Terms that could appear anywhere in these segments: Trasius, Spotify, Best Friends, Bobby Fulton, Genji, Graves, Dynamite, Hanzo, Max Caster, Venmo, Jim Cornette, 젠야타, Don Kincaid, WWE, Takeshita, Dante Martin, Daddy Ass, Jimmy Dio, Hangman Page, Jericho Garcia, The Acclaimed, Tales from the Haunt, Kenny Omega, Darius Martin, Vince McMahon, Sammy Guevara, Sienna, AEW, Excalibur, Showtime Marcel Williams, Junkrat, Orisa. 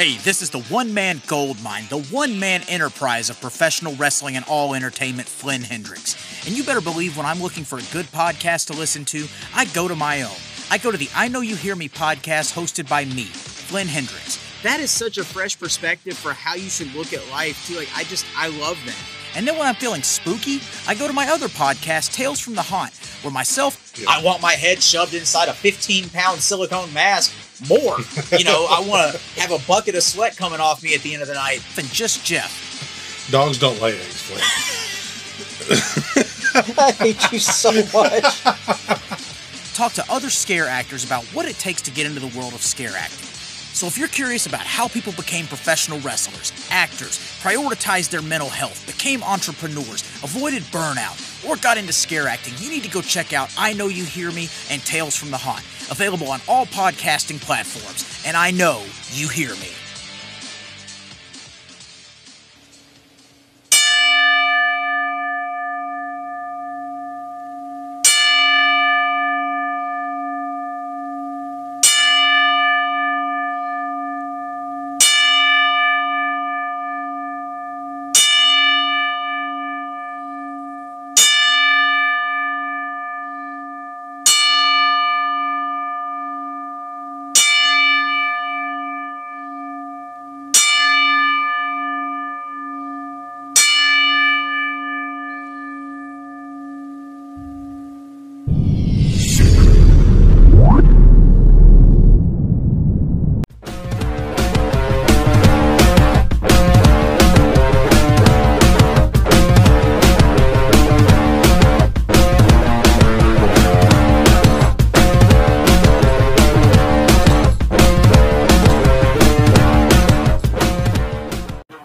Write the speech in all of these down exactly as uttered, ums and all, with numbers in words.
Hey, this is the one-man gold mine, the one-man enterprise of professional wrestling and all entertainment, Flynn Hendricks. And you better believe when I'm looking for a good podcast to listen to, I go to my own. I go to the I Know You Hear Me podcast hosted by me, Flynn Hendricks. That is such a fresh perspective for how you should look at life, too. Like, I just, I love that. And then when I'm feeling spooky, I go to my other podcast, Tales from the Haunt, where myself, yeah. I want my head shoved inside a fifteen-pound silicone mask more. You know, I want to have a bucket of sweat coming off me at the end of the night. And just Jeff. Dogs don't lay eggs, please. I hate you so much. Talk to other scare actors about what it takes to get into the world of scare acting. So if you're curious about how people became professional wrestlers, actors, prioritized their mental health, became entrepreneurs, avoided burnout, or got into scare acting, you need to go check out I Know You Hear Me and Tales from the Haunt, available on all podcasting platforms. And I know you hear me.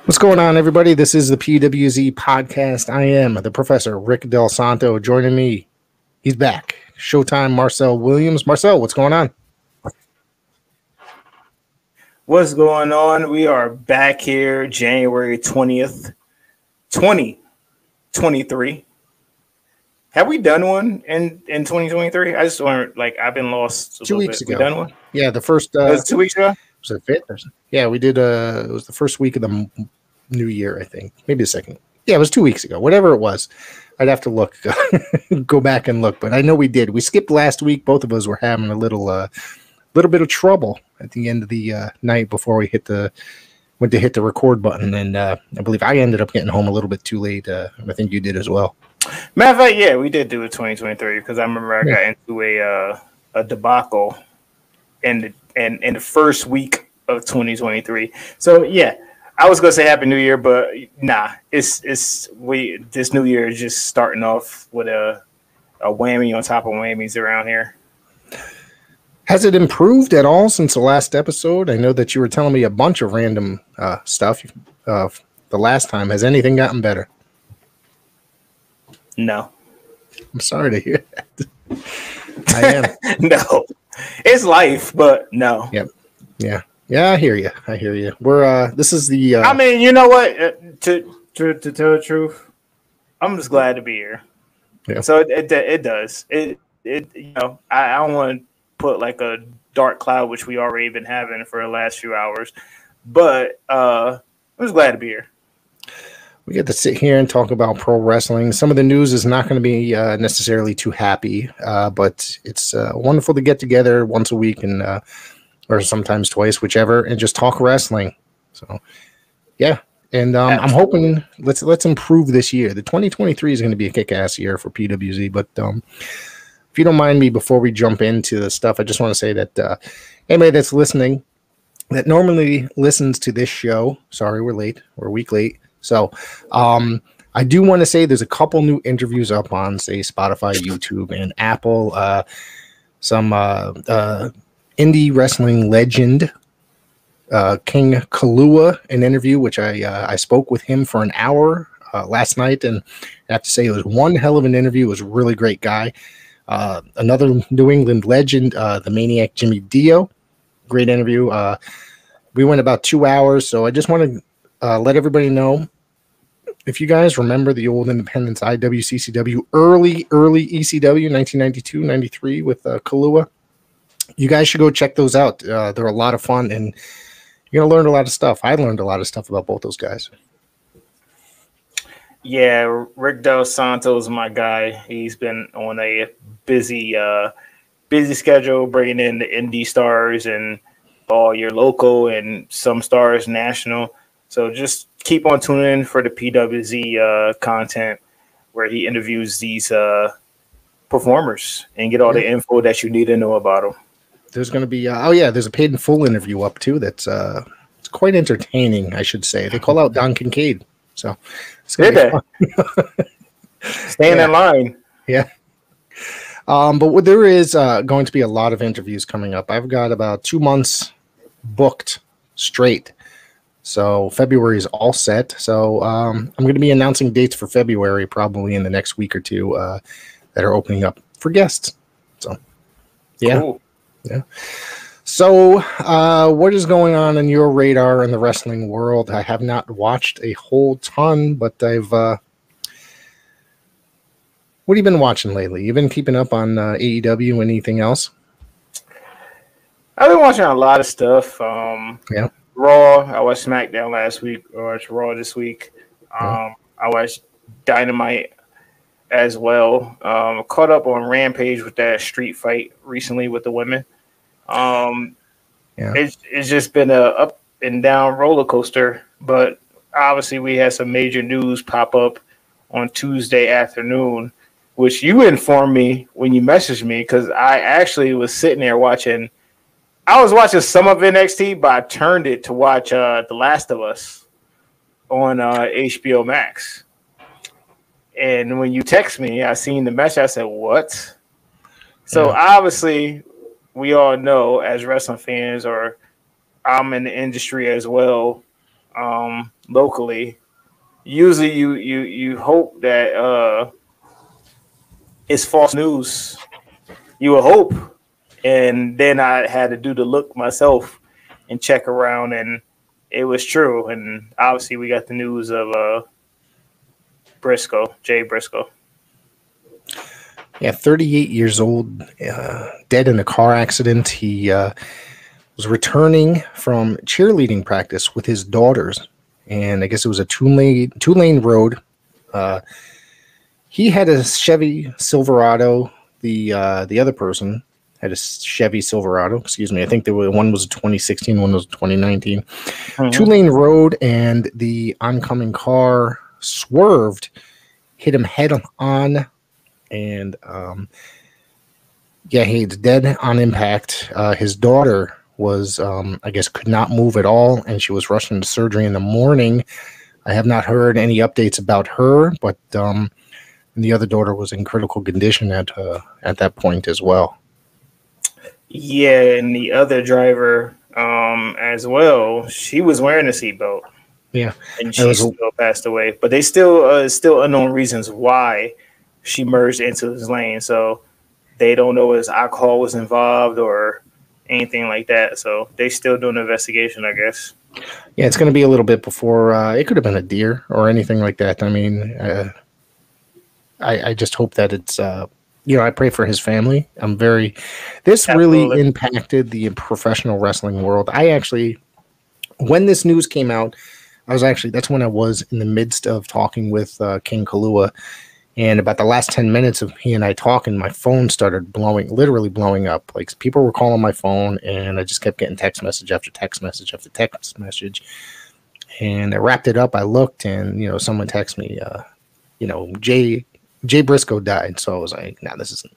What's going on, everybody? This is the P W Z podcast. I am the Professor Rick Del Santo. Joining me, he's back. Showtime Marcel Williams. Marcel, what's going on? What's going on? We are back here January twentieth, twenty twenty-three. Have we done one in, in twenty twenty-three? I just want like I've been lost. Two weeks bit. ago. We done one? Yeah, the first uh, was two weeks ago. Was it fifth or something? Yeah, we did uh it was the first week of the m- new year, I think. Maybe the second. Yeah, it was two weeks ago. Whatever it was. I'd have to look. Go back and look, but I know we did. We skipped last week. Both of us were having a little uh little bit of trouble at the end of the uh, night before we hit the went to hit the record button, and uh, I believe I ended up getting home a little bit too late. Uh, I think you did as well. Matter of fact, yeah, we did do a twenty twenty-three because I remember I got yeah. into a uh, a debacle in the and in the first week of twenty twenty-three. So yeah, I was gonna say Happy New Year, but nah, it's it's we this new year is just starting off with a a whammy on top of whammies around here. Has it improved at all since the last episode? I know that you were telling me a bunch of random uh, stuff uh, the last time. Has anything gotten better? No. I'm sorry to hear that. I am. No. It's life, but no. Yep. Yeah. Yeah, I hear you. I hear you. We're uh this is the uh, I mean, you know what? Uh, to, to to tell the truth, I'm just glad to be here. Yeah. So it it, it does. It it you know, I, I don't want to put like a dark cloud, which we already been having for the last few hours, but uh I'm just glad to be here. We get to sit here and talk about pro wrestling. Some of the news is not going to be uh, necessarily too happy, uh, but it's uh, wonderful to get together once a week and uh, or sometimes twice, whichever, and just talk wrestling. So, yeah, and um, I'm hoping let's let's improve this year. The twenty twenty-three is going to be a kick-ass year for P W Z. But um, if you don't mind me, before we jump into the stuff, I just want to say that uh, anybody that's listening that normally listens to this show, sorry, we're late, we're a week late. So um, I do want to say there's a couple new interviews up on, say, Spotify, YouTube, and Apple. Uh, some uh, uh, indie wrestling legend, uh, King Kahlua, an interview, which I uh, I spoke with him for an hour uh, last night. And I have to say it was one hell of an interview. It was a really great guy. Uh, another New England legend, uh, the Maniac Jimmy Dio. Great interview. Uh, we went about two hours, so I just want to uh, let everybody know. If you guys remember the old independence I W C C W, early, early E C W, nineteen ninety-two, ninety-three with uh, Kahlua, you guys should go check those out. Uh, they're a lot of fun, and you're going to learn a lot of stuff. I learned a lot of stuff about both those guys. Yeah, Rick Del Santo is my guy. He's been on a busy, uh, busy schedule, bringing in the indie stars and all your local and some stars national. So just keep on tuning in for the P W Z uh, content where he interviews these uh, performers and get all the info that you need to know about them. There's going to be uh, – oh, yeah, there's a paid in full interview up, too, that's uh, it's quite entertaining, I should say. They call out Don Kincaid. So it's going to be fun. Staying yeah. in line. Yeah. Um, but what there is uh, going to be a lot of interviews coming up. I've got about two months booked straight. So February is all set. So um, I'm going to be announcing dates for February probably in the next week or two uh, that are opening up for guests. So, yeah. Cool. Yeah. So uh, what is going on in your radar in the wrestling world? I have not watched a whole ton, but I've uh, – what have you been watching lately? You've been keeping up on uh, A E W, anything else? I've been watching a lot of stuff. Um, yeah. Raw, I watched SmackDown last week. I watched Raw this week. Um, I watched Dynamite as well. Um, caught up on Rampage with that street fight recently with the women. Um, yeah. it's, it's just been a up and down roller coaster. But obviously, we had some major news pop up on Tuesday afternoon, which you informed me when you messaged me because I actually was sitting there watching. I was watching some of N X T, but I turned it to watch uh, The Last of Us on uh, H B O Max. And when you text me, I seen the message. I said, what? So yeah. Obviously, we all know as wrestling fans, or I'm in the industry as well, um, locally, usually you you you hope that uh, it's false news. You would hope. And then I had to do the look myself and check around, and it was true. And obviously, we got the news of uh, Briscoe, Jay Briscoe. Yeah, thirty-eight years old, uh, dead in a car accident. He uh, was returning from cheerleading practice with his daughters, and I guess it was a two-lane two-lane road. Uh, he had a Chevy Silverado. The uh, the other person had a Chevy Silverado, excuse me. I think there were, one was a twenty sixteen, one was a twenty nineteen. Mm-hmm. Two-lane road, and the oncoming car swerved, hit him head-on, and um, yeah, he's dead on impact. Uh, his daughter was, um, I guess, could not move at all, and she was rushed into surgery in the morning. I have not heard any updates about her, but um, the other daughter was in critical condition at uh, at that point as well. Yeah, and the other driver um, as well. She was wearing a seatbelt. Yeah, and she was, still passed away. But they still uh, still unknown reasons why she merged into his lane. So they don't know if alcohol was involved or anything like that. So they still doing an investigation, I guess. Yeah, it's going to be a little bit before. Uh, it could have been a deer or anything like that. I mean, uh, I I just hope that it's. Uh, You know, I pray for his family. I'm very, this Absolutely. really impacted the professional wrestling world. I actually, when this news came out, I was actually, that's when I was in the midst of talking with uh, King Kahlua. And about the last ten minutes of he and I talking, my phone started blowing, literally blowing up. Like people were calling my phone, and I just kept getting text message after text message after text message. And I wrapped it up. I looked, and, you know, someone texted me, uh, you know, Jay. Jay Briscoe died, so I was like, "No, nah, this isn't.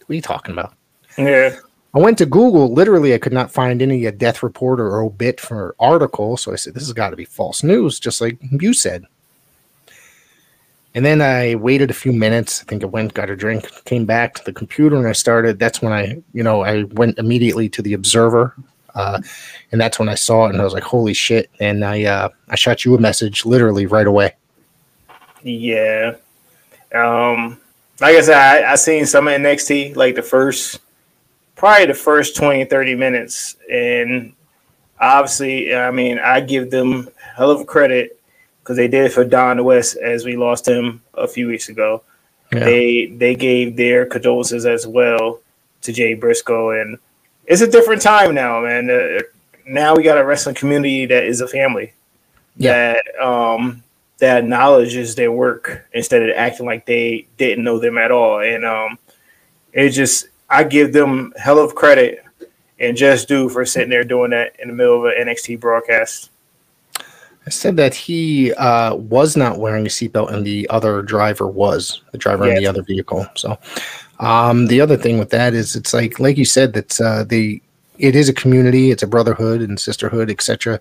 What are you talking about?" Yeah. I went to Google. Literally, I could not find any a death report or obit for article. So I said, "This has got to be false news," just like you said. And then I waited a few minutes. I think I went, got a drink, came back to the computer, and I started. That's when I, you know, I went immediately to the Observer, uh, and that's when I saw it, and I was like, "Holy shit!" And I, uh, I shot you a message literally right away. Yeah. Um, like I said, I, I seen some of N X T, like the first, probably the first twenty, thirty minutes. And obviously, I mean, I give them hell of a credit because they did it for Don West as we lost him a few weeks ago. Yeah. They, they gave their condolences as well to Jay Briscoe. And it's a different time now, man. The now we got a wrestling community that is a family. Yeah. That um that acknowledges their work instead of acting like they didn't know them at all. And um it just I give them hell of credit and just due for sitting there doing that in the middle of an N X T broadcast. I said that he uh, was not wearing a seatbelt and the other driver was, the driver yeah. in the other vehicle. So um, the other thing with that is it's like, like you said, that uh, the, it is a community, it's a brotherhood and sisterhood, et cetera.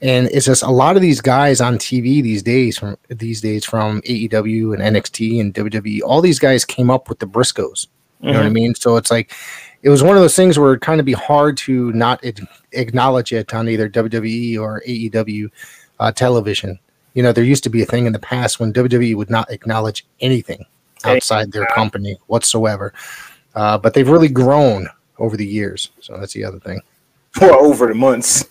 And it's just a lot of these guys on T V these days from these days from A E W and N X T and W W E, all these guys came up with the Briscoes. You mm-hmm. know what I mean? So it's like, it was one of those things where it'd kind of be hard to not ad- acknowledge it on either W W E or A E W Uh, television. You know, there used to be a thing in the past when W W E would not acknowledge anything outside their company whatsoever. Uh, but they've really grown over the years. So that's the other thing. Well, over the months.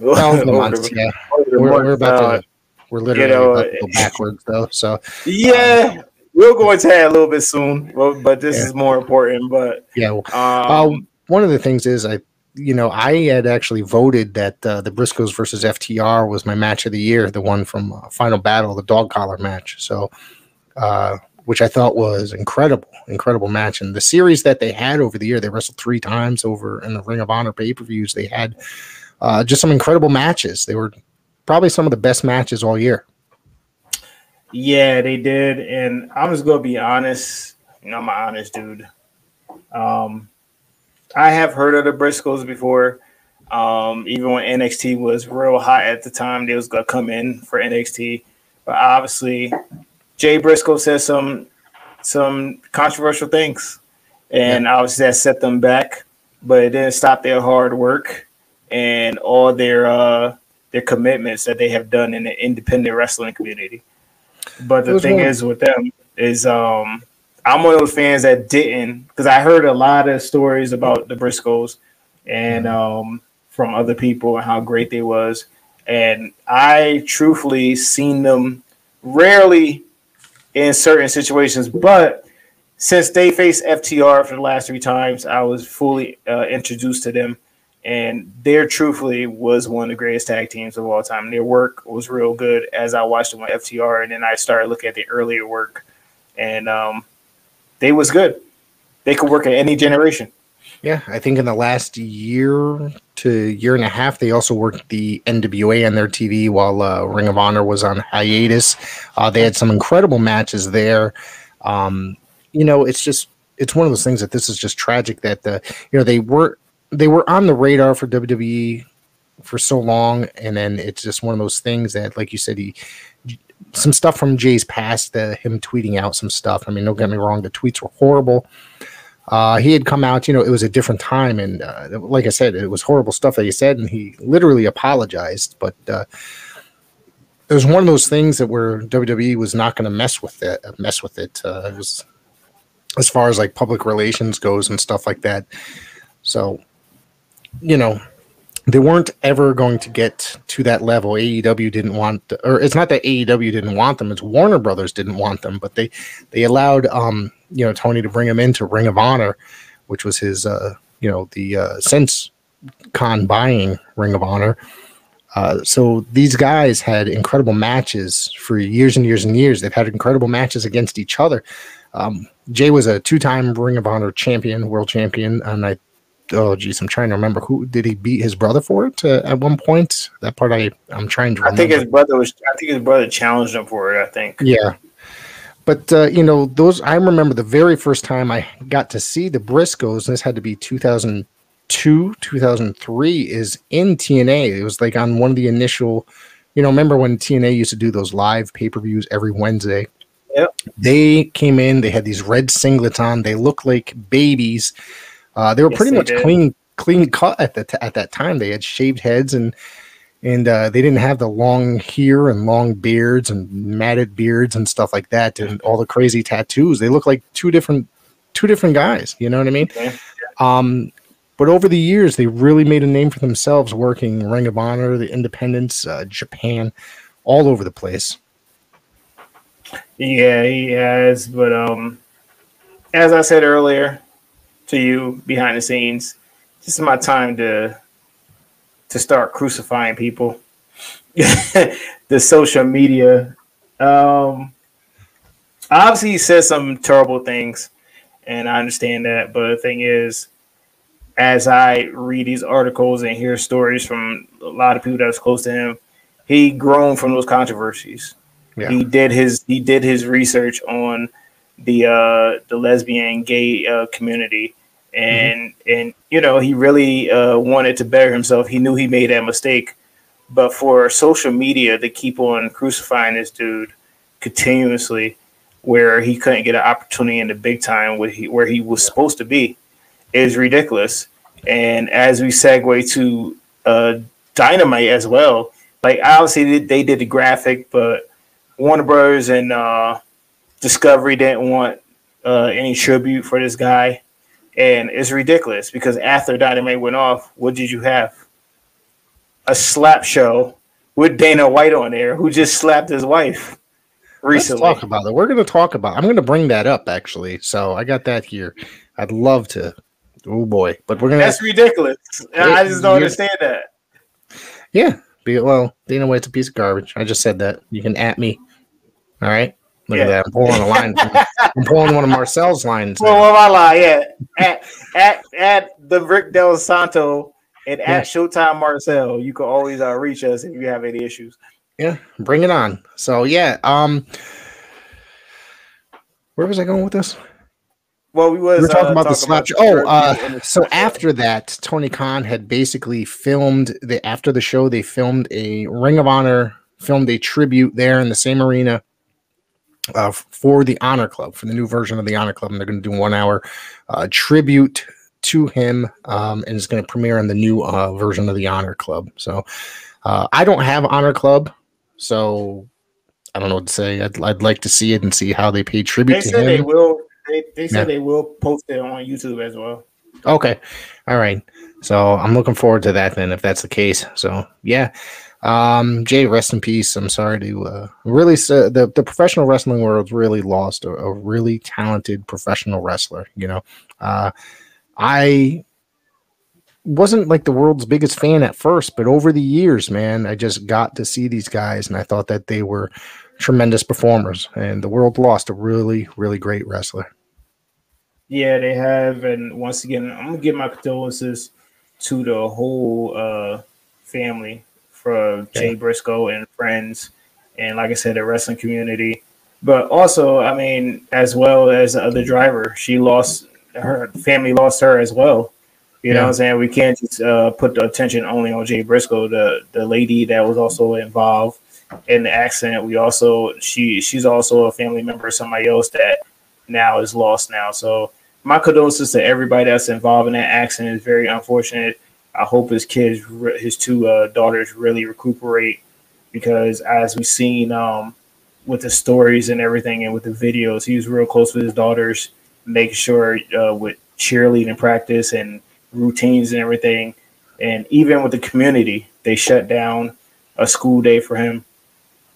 Well, over the months, yeah. Over the we're, months, we're about uh, to, we're literally you know, about to go backwards, though. So yeah, um, we'll go into that a little bit soon. Well, but this yeah. is more important. But yeah, well, um, uh, one of the things is I You know, I had actually voted that uh, the Briscoes versus F T R was my match of the year, the one from uh, Final Battle, the dog collar match. So, uh, which I thought was incredible, incredible match. And the series that they had over the year, they wrestled three times over in the Ring of Honor pay-per-views. They had uh, just some incredible matches. They were probably some of the best matches all year. Yeah, they did. And I'm just going to be honest. You know, I'm an honest dude. Um, I have heard of the Briscoes before. Um, even when N X T was real hot at the time, they was going to come in for N X T. But obviously, Jay Briscoe said some some controversial things. And yeah. obviously that set them back. But it didn't stop their hard work and all their uh, their commitments that they have done in the independent wrestling community. But the thing is with them is um, – I'm one of those fans that didn't, because I heard a lot of stories about the Briscoes and um, from other people and how great they was. And I truthfully seen them rarely in certain situations. But since they faced F T R for the last three times, I was fully uh, introduced to them. And they truthfully was one of the greatest tag teams of all time. Their work was real good as I watched them on F T R. And then I started looking at the earlier work. And um they was good. They could work at any generation. Yeah, I think in the last year to year and a half, they also worked the N W A on their T V while uh, Ring of Honor was on hiatus. Uh, they had some incredible matches there. Um, you know, it's just it's one of those things that this is just tragic that the you know they were they were on the radar for W W E for so long, and then it's just one of those things that, like you said, he. Some stuff from Jay's past, uh, him tweeting out some stuff. I mean, don't get me wrong, the tweets were horrible. Uh, he had come out, you know, it was a different time. And uh, like I said, it was horrible stuff that he said, and he literally apologized. But uh, it was one of those things that where W W E was not going to mess with it. Mess with it, uh, it was, as far as like public relations goes and stuff like that. So, you know. They weren't ever going to get to that level. A E W didn't want, or it's not that A E W didn't want them. It's Warner Brothers didn't want them, but they, they allowed, um, you know, Tony to bring him into Ring of Honor, which was his, uh, you know, the uh, since con buying Ring of Honor. Uh, so these guys had incredible matches for years and years and years. They've had incredible matches against each other. Um, Jay was a two-time Ring of Honor champion, world champion, and I. Oh geez, I'm trying to remember who did he beat his brother for it uh, at one point. That part I I'm trying to. Remember. I think his brother was. I think his brother challenged him for it. I think. Yeah, but uh, you know those. I remember the very first time I got to see the Briscoes. And this had to be two thousand two, two thousand three. Is in T N A. It was like on one of the initial. You know, remember when T N A used to do those live pay per views every Wednesday? Yep. They came in. They had these red singlets on. They looked like babies. Uh, they were yes, pretty they much did. clean, clean cut at the t- at that time. They had shaved heads and and uh, they didn't have the long hair and long beards and matted beards and stuff like that and all the crazy tattoos. They looked like two different two different guys. You know what I mean? Yeah. Um, but over the years, they really made a name for themselves, working Ring of Honor, the Independents, uh, Japan, all over the place. Yeah, he has. But um, as I said earlier. To you behind the scenes, this is my time to to start crucifying people. The social media. Um, obviously, he says some terrible things, and I understand that. But the thing is, as I read these articles and hear stories from a lot of people that was close to him, he grown from those controversies. Yeah. He did his he did his research on the uh, the lesbian gay uh, community, and mm-hmm. and you know he really uh, wanted to better himself. He knew he made that mistake, but for social media to keep on crucifying this dude continuously, where he couldn't get an opportunity in the big time where he, where he was supposed to be, is ridiculous. And as we segue to uh, Dynamite as well, like obviously they did the graphic, but Warner Brothers and uh, Discovery didn't want uh, any tribute for this guy, and it's ridiculous because after Dynamite went off, what did you have? A slap show with Dana White on there, who just slapped his wife recently. Let's talk about it. We're going to talk about it. I'm going to bring that up actually. So I got that here. I'd love to. Oh boy, but we're going to. That's ridiculous. It, I just don't understand that. Yeah. Well, Dana White's a piece of garbage. I just said that. You can at me. All right. Look yeah. at that. I'm pulling a line. I'm pulling one of Marcel's lines. Well, well, my line, yeah. At at at the Rick Del Santo. And at yeah. Showtime Marcel, you can always uh, reach us if you have any issues. Yeah, bring it on. So, yeah. Um, where was I going with this? Well, we was we were talking uh, about talking the slap show. Oh, uh, so after that, Tony Khan had basically filmed, the after the show, they filmed a Ring of Honor, filmed a tribute there in the same arena uh, for the Honor Club, for the new version of the Honor Club. And they're going to do one hour uh, tribute to him, um, and it's going to premiere on the new uh, version of the Honor Club. So, uh, I don't have Honor Club, so I don't know what to say. I'd, I'd like to see it and see how they pay tribute they to him. They will, they, they said yeah. they will post it on YouTube as well. Okay, all right. So, I'm looking forward to that then, if that's the case. So, yeah, um, Jay, rest in peace. I'm sorry to uh, really uh, the, the professional wrestling world really lost a, a really talented professional wrestler, you know. Uh, I wasn't like the world's biggest fan at first, but over the years, man, I just got to see these guys, and I thought that they were tremendous performers, and the world lost a really, really great wrestler. Yeah, they have, and once again, I'm going to give my condolences to the whole uh, family from Jay Briscoe and friends, and like I said, the wrestling community. But also, I mean, as well as the other driver, she lost – her family lost her as well. You yeah. know what I'm saying? We can't just uh, put the attention only on Jay Briscoe, the, the lady that was also involved in the accident. We also, she she's also a family member of somebody else that now is lost now. So my condolences to everybody that's involved in that accident. It's very unfortunate. I hope his kids, his two uh, daughters really recuperate, because as we've seen um, with the stories and everything and with the videos, he was real close with his daughters, making sure uh, with cheerleading practice and routines and everything. And even with the community, they shut down a school day for him.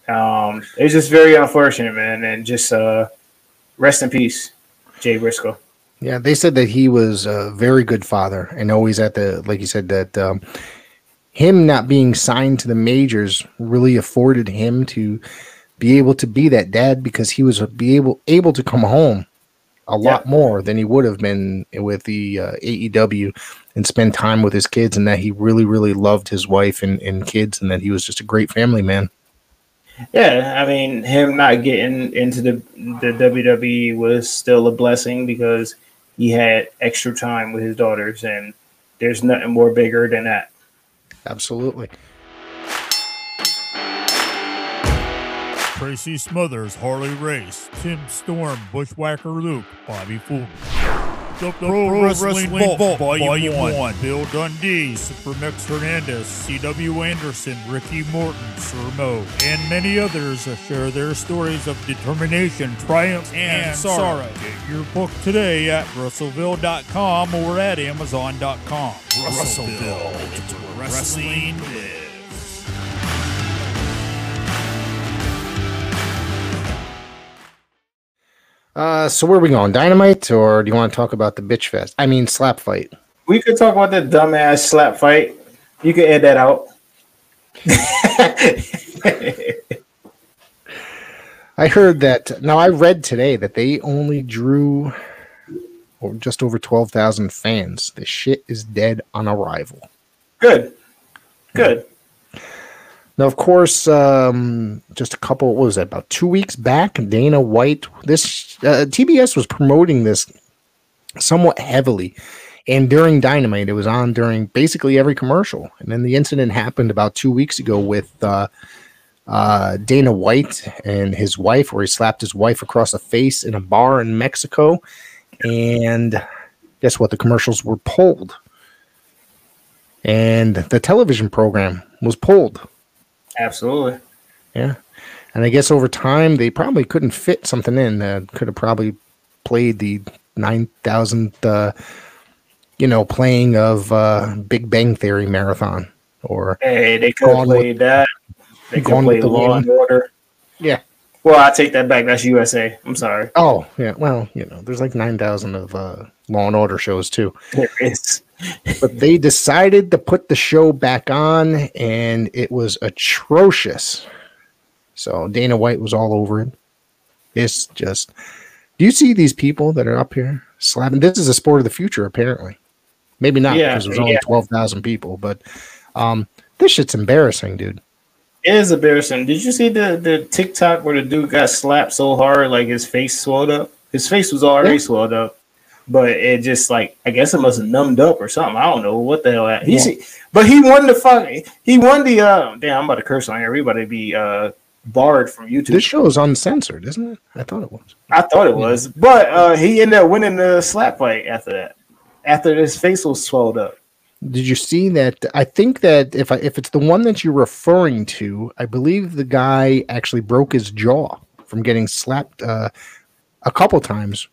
Um, it's just very unfortunate, man. And just uh, rest in peace, Jay Briscoe. Yeah, they said that he was a very good father and always at the, like you said, that um, him not being signed to the majors really afforded him to be able to be that dad, because he was be able, able to come home a lot yeah. more than he would have been with the uh, A E W and spend time with his kids, and that he really, really loved his wife and, and kids, and that he was just a great family man. Yeah, I mean, him not getting into the, the W W E was still a blessing, because he had extra time with his daughters, and there's nothing more bigger than that. Absolutely. Tracy Smothers, Harley Race, Tim Storm, Bushwhacker Luke, Bobby Fulton. The, the Pro, Pro Wrestling, Wrestling Vault, Volume one. Bill Dundee, Supermex Hernandez, C W Anderson, Ricky Morton, Sir Mo, and many others share their stories of determination, triumph, and, and sorrow. Get your book today at Russellville dot com or at Amazon dot com. Russellville, it's wrestling biz. Uh, so where are we going? Dynamite, or do you want to talk about the bitch fest? I mean, slap fight. We could talk about the dumbass slap fight. You can add that out. I heard that. Now, I read today that they only drew or just over twelve thousand fans. The shit is dead on arrival. Good. Good. Now, of course, um, just a couple, what was that, about two weeks back, Dana White, this uh, T B S was promoting this somewhat heavily. And during Dynamite, it was on during basically every commercial. And then the incident happened about two weeks ago with uh, uh, Dana White and his wife, where he slapped his wife across the face in a bar in Mexico. And guess what? The commercials were pulled. And the television program was pulled. Absolutely. Yeah. And I guess over time, they probably couldn't fit something in. Uh, could have probably played the nine thousandth... Uh, you know, playing of uh, Big Bang Theory marathon, or hey, they could play that. They could play Law and Order. Yeah. Well, I take that back. That's U S A. I'm sorry. Oh yeah. Well, you know, there's like nine thousand of uh, Law and Order shows too. There is. But they decided to put the show back on, and it was atrocious. So Dana White was all over it. It's just, do you see these people that are up here slapping? This is a sport of the future, apparently. Maybe not, yeah, because there's only yeah. twelve thousand people, but um, this shit's embarrassing, dude. It is embarrassing. Did you see the, the TikTok where the dude got slapped so hard, like his face swelled up? His face was already yeah. swelled up, but it just, like, I guess it must have numbed up or something. I don't know what the hell. That, he yeah. see, but he won the fucking, he won the, uh, damn, I'm about to curse on here. Everybody be uh, barred from YouTube. This show is uncensored, isn't it? I thought it was. I thought it was, yeah. but uh, he ended up winning the slap fight after that. After his face was swelled up. Did you see that? I think that if I, if it's the one that you're referring to, I believe the guy actually broke his jaw from getting slapped uh, a couple times.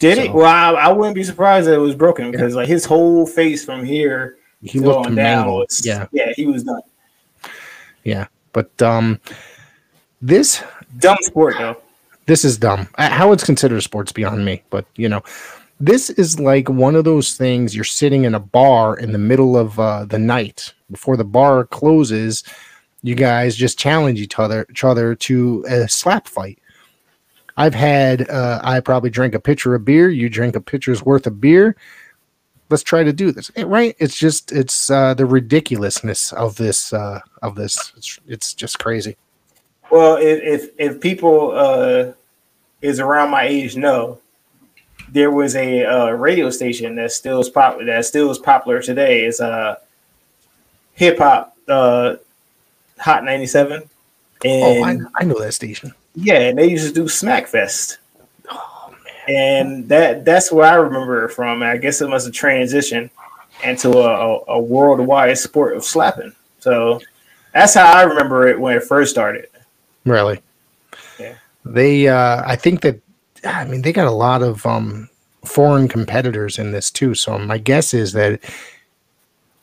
Did so, it? Well, I, I wouldn't be surprised that it was broken because yeah. like his whole face from here he looked on down. Yeah, yeah, he was done. Yeah, but um, this dumb sport though. This is dumb. How it's considered sports beyond me, but you know. This is like one of those things you're sitting in a bar in the middle of uh, the night before the bar closes. You guys just challenge each other, each other to a slap fight. I've had, uh, I probably drank a pitcher of beer. You drink a pitcher's worth of beer. Let's try to do this. It, right. It's just, it's uh, the ridiculousness of this, uh, of this. It's, it's just crazy. Well, if, if, if people uh, is around my age, no. There was a uh, radio station that still is popular. That still is popular today. It's uh, hip hop, uh, Hot ninety-seven. And oh, I, I know that station. Yeah, and they used to do Smack Fest. Oh man! And that that's where I remember it from. I guess it must have transitioned into a, a worldwide sport of slapping. So that's how I remember it when it first started. Really? Yeah. They, uh, I think that. I mean, they got a lot of um, foreign competitors in this too. So my guess is that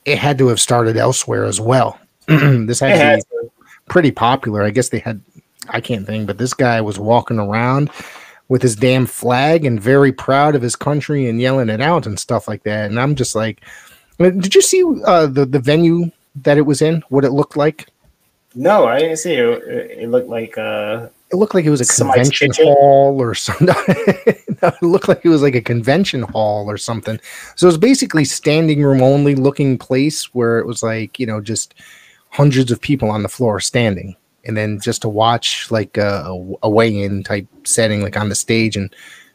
it had to have started elsewhere as well. This had, had to be pretty popular. I guess they had, I can't think, but this guy was walking around with his damn flag and very proud of his country and yelling it out and stuff like that. And I'm just like, did you see uh, the, the venue that it was in? What it looked like? No, I didn't see it. It looked like uh It looked like it was a Somebody's convention kitchen. hall or something. No, it looked like it was like a convention hall or something. So it was basically standing room only looking place where it was like, you know, just hundreds of people on the floor standing. And then just to watch like a, a weigh-in type setting like on the stage and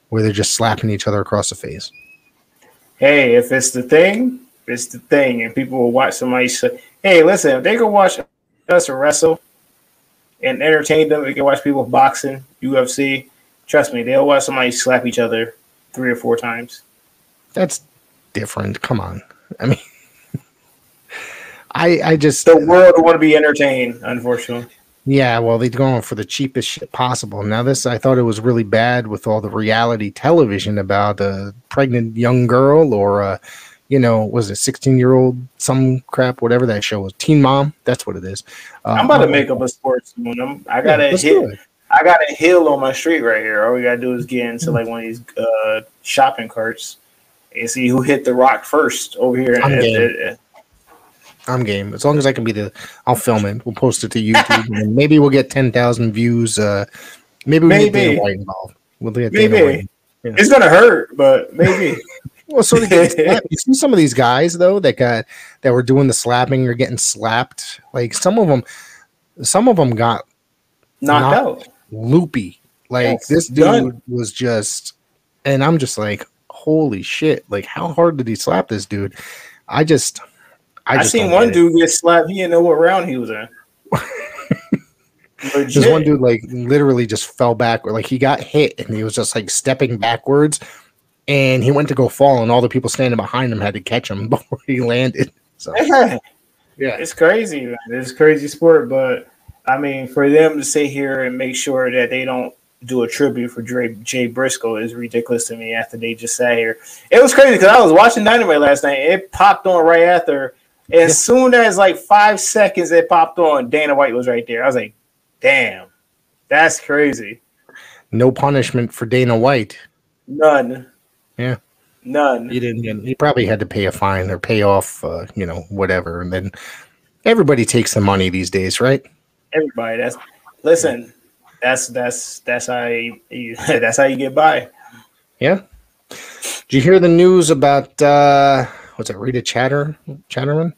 where they're just slapping each other across the face. Hey, if it's the thing, it's the thing. And people will watch somebody say, hey, listen, if they go watch us wrestle and entertain them. You can watch people boxing, U F C. Trust me, they'll watch somebody slap each other three or four times. That's different. Come on. I mean, I I just... The world would want to be entertained, unfortunately. Yeah, well, they're going for the cheapest shit possible. Now, this, I thought it was really bad with all the reality television about a pregnant young girl or, a, you know, was it sixteen-year-old, some crap, whatever that show was. Teen Mom, that's what it is. Um, I'm about to make up a sports one. I'm, I got yeah, a hill. Good. I got a hill on my street right here. All we gotta do is get into like one of these uh, shopping carts and see who hit the rock first over here. I'm, and, uh, I'm game. As long as I can be the, I'll film it. We'll post it to YouTube, and maybe we'll get ten thousand views. Uh, maybe we maybe. get Dana White involved. We'll get Dana maybe White. Yeah. It's gonna hurt, but maybe. Well, so you see some of these guys though that got that were doing the slapping or getting slapped. Like some of them, some of them got knocked, knocked out, loopy. Like yes, this dude done. was just, and I'm just like, holy shit! Like how hard did he slap this dude? I just. I, I seen one dude get slapped. He didn't know what round he was in. This one dude like literally just fell backward. Like he got hit and he was just like stepping backwards, and he went to go fall, and all the people standing behind him had to catch him before he landed. So yeah, it's crazy. Man. It's a crazy sport, but I mean, for them to sit here and make sure that they don't do a tribute for Dre, Jay Briscoe is ridiculous to me. After they just sat here, it was crazy because I was watching Dynamite last night. And it popped on right after. As yeah. soon as like five seconds it popped on, Dana White was right there. I was like, damn, that's crazy. No punishment for Dana White. None. Yeah. None. He didn't. He probably had to pay a fine or pay off, uh, you know, whatever. And then everybody takes the money these days, right? Everybody. That's listen. That's that's that's how you, that's how you get by. Yeah. Did you hear the news about uh, what's it? Rita Chatter Chatterman.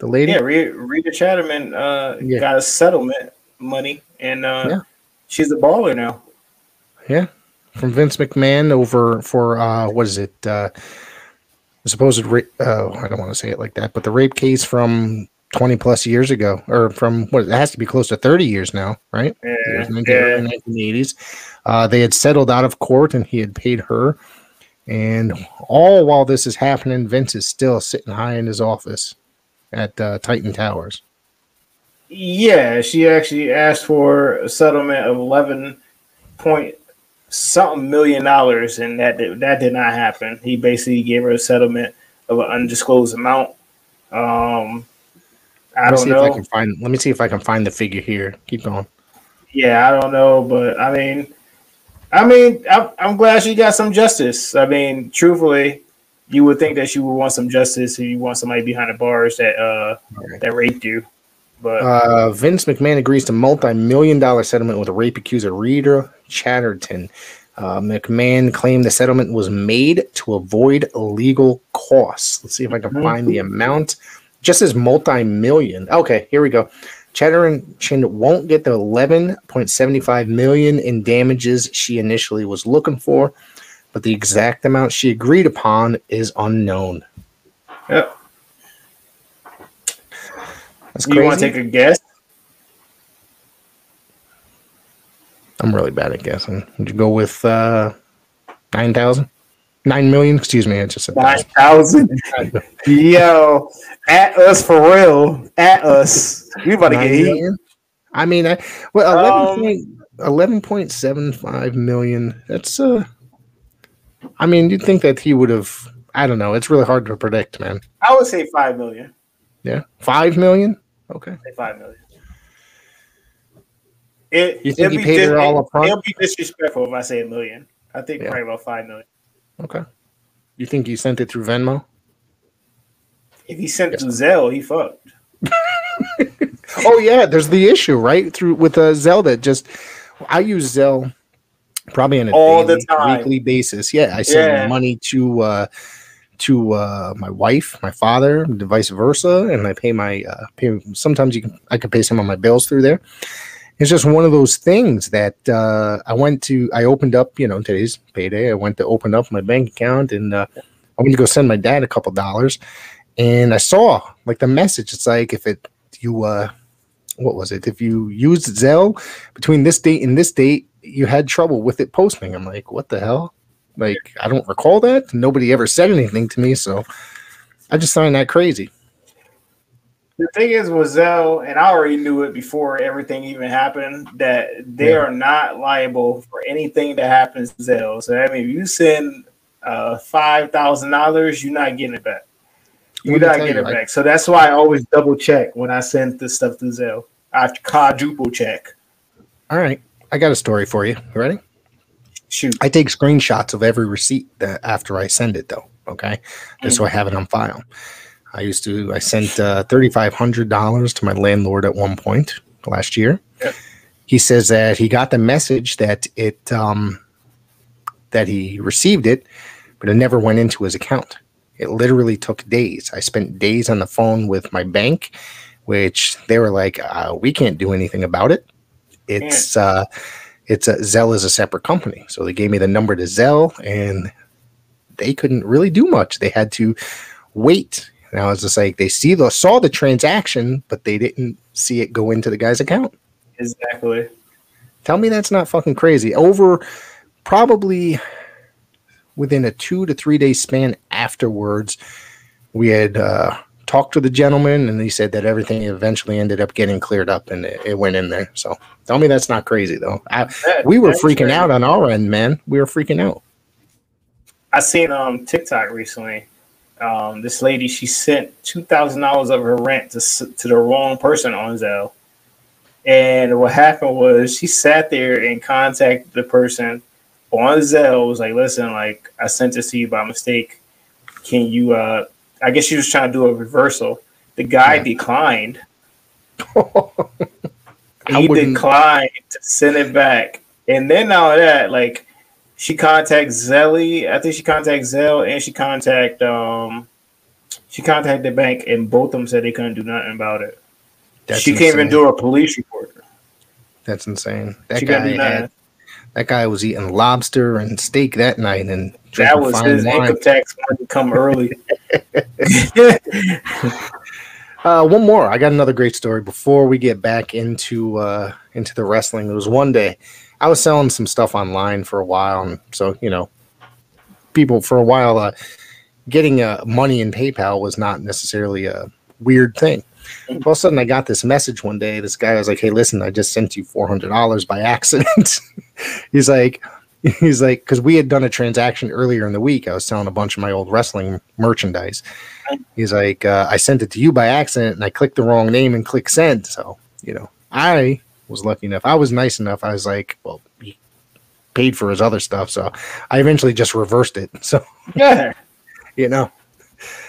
The lady, yeah, Rita Chatterman uh, yeah. got a settlement money, and uh, yeah. she's a baller now. Yeah, from Vince McMahon over for uh, what is it? Uh, supposed ra- uh, I don't want to say it like that, but the rape case from twenty plus years ago, or from what it has to be close to thirty years now, right? Yeah, it was nineteen eighties. Yeah. Uh, they had settled out of court, and he had paid her. And all while this is happening, Vince is still sitting high in his office at uh, Titan Towers. Yeah, she actually asked for a settlement of eleven point something million dollars, and that did, that did not happen. He basically gave her a settlement of an undisclosed amount. Um, I don't know. If I can find, let me see if I can find the figure here. Keep going. Yeah, I don't know, but I mean. I mean, I'm, I'm glad she got some justice. I mean, truthfully, you would think that she would want some justice if you want somebody behind the bars that uh, okay. that raped you. But uh, Vince McMahon agrees to multi-million dollar settlement with a rape accuser, Rita Chatterton. Uh, McMahon claimed the settlement was made to avoid legal costs. Let's see if I can mm-hmm. find the amount. Just as multi-million. Okay, here we go. Chatterton won't get the eleven point seven five million dollars in damages she initially was looking for, but the exact amount she agreed upon is unknown. Yep. That's crazy. You want to take a guess? I'm really bad at guessing. Would you go with uh, nine thousand dollars? Nine million, excuse me. I just said nine thousand. Yo, at us for real. At us. We about to get here. I mean, I well, eleven point um, seven five million. That's uh. I mean, you'd think that he would have. I don't know. It's really hard to predict, man. I would say five million. Yeah, five million. Okay, I'd say five million. It. You think he paid dis- her all up front? It'll be disrespectful if I say a million. I think yeah. probably about five million. Okay. You think you sent it through Venmo? If he sent yes. it to Zelle, he fucked. Oh, yeah. There's the issue, right? Through with uh, Zelle that just... I use Zelle probably on a All daily, the time. weekly basis. Yeah, I send yeah. money to uh, to uh, my wife, my father, and vice versa, and I pay my... Uh, pay, sometimes you can, I can pay some of my bills through there. It's just one of those things that uh, I went to, I opened up, you know, today's payday. I went to open up my bank account and uh, I went to go send my dad a couple dollars. And I saw like the message. It's like, if it, you, uh, what was it? If you used Zelle between this date and this date, you had trouble with it posting. I'm like, what the hell? Like, I don't recall that. Nobody ever said anything to me. So I just find that crazy. The thing is with Zelle, and I already knew it before everything even happened, that they yeah. are not liable for anything that happens to Zelle. So, I mean, if you send uh, five thousand dollars, you're not getting it back. You're not getting you, it like, back. So that's why I always double check when I send this stuff to Zelle. I quadruple check. All right. I got a story for you. You ready? Shoot. I take screenshots of every receipt that after I send it, though. Okay. Just mm-hmm. so I have it on file. I used to, I sent uh, thirty-five hundred dollars to my landlord at one point last year. Yeah. He says that he got the message that it, um, that he received it, but it never went into his account. It literally took days. I spent days on the phone with my bank, which they were like, uh, we can't do anything about it. It's, yeah. uh, it's a, Zelle is a separate company. So they gave me the number to Zelle and they couldn't really do much. They had to wait. And I was just like, they see the, saw the transaction, but they didn't see it go into the guy's account. Exactly. Tell me that's not fucking crazy. Over probably within a two to three day span afterwards, we had uh, talked to the gentleman and he said that everything eventually ended up getting cleared up and it, it went in there. So tell me that's not crazy though. I, that, we were freaking crazy. Out on our end, man. We were freaking out. I seen um TikTok recently. Um, this lady, she sent two thousand dollars of her rent to, to the wrong person on Zelle. And what happened was she sat there and contacted the person on Zelle, was like, listen, like I sent this to you by mistake. Can you, uh, I guess she was trying to do a reversal. The guy yeah. declined. He declined to send it back. And then all of that, like she contacts Zelly. I think she contacts Zelle and she contact, um, she contacted the bank and both of them said they couldn't do nothing about it. That's she insane. Can't even do a police report. That's insane. That she guy had, that guy was eating lobster and steak that night, and that was his wine. Income tax money come early. uh, one more. I got another great story before we get back into uh, into the wrestling. There was one day I was selling some stuff online for a while, and so you know, people for a while uh, getting uh, money in PayPal was not necessarily a weird thing. All of a sudden, I got this message one day. This guy was like, "Hey, listen, I just sent you four hundred dollars by accident." he's like, "He's like, because we had done a transaction earlier in the week. I was selling a bunch of my old wrestling merchandise. He's like, uh, I sent it to you by accident, and I clicked the wrong name and clicked send. So, you know, I was lucky enough. I was nice enough. I was like, well, he paid for his other stuff, so I eventually just reversed it. So, yeah, you know."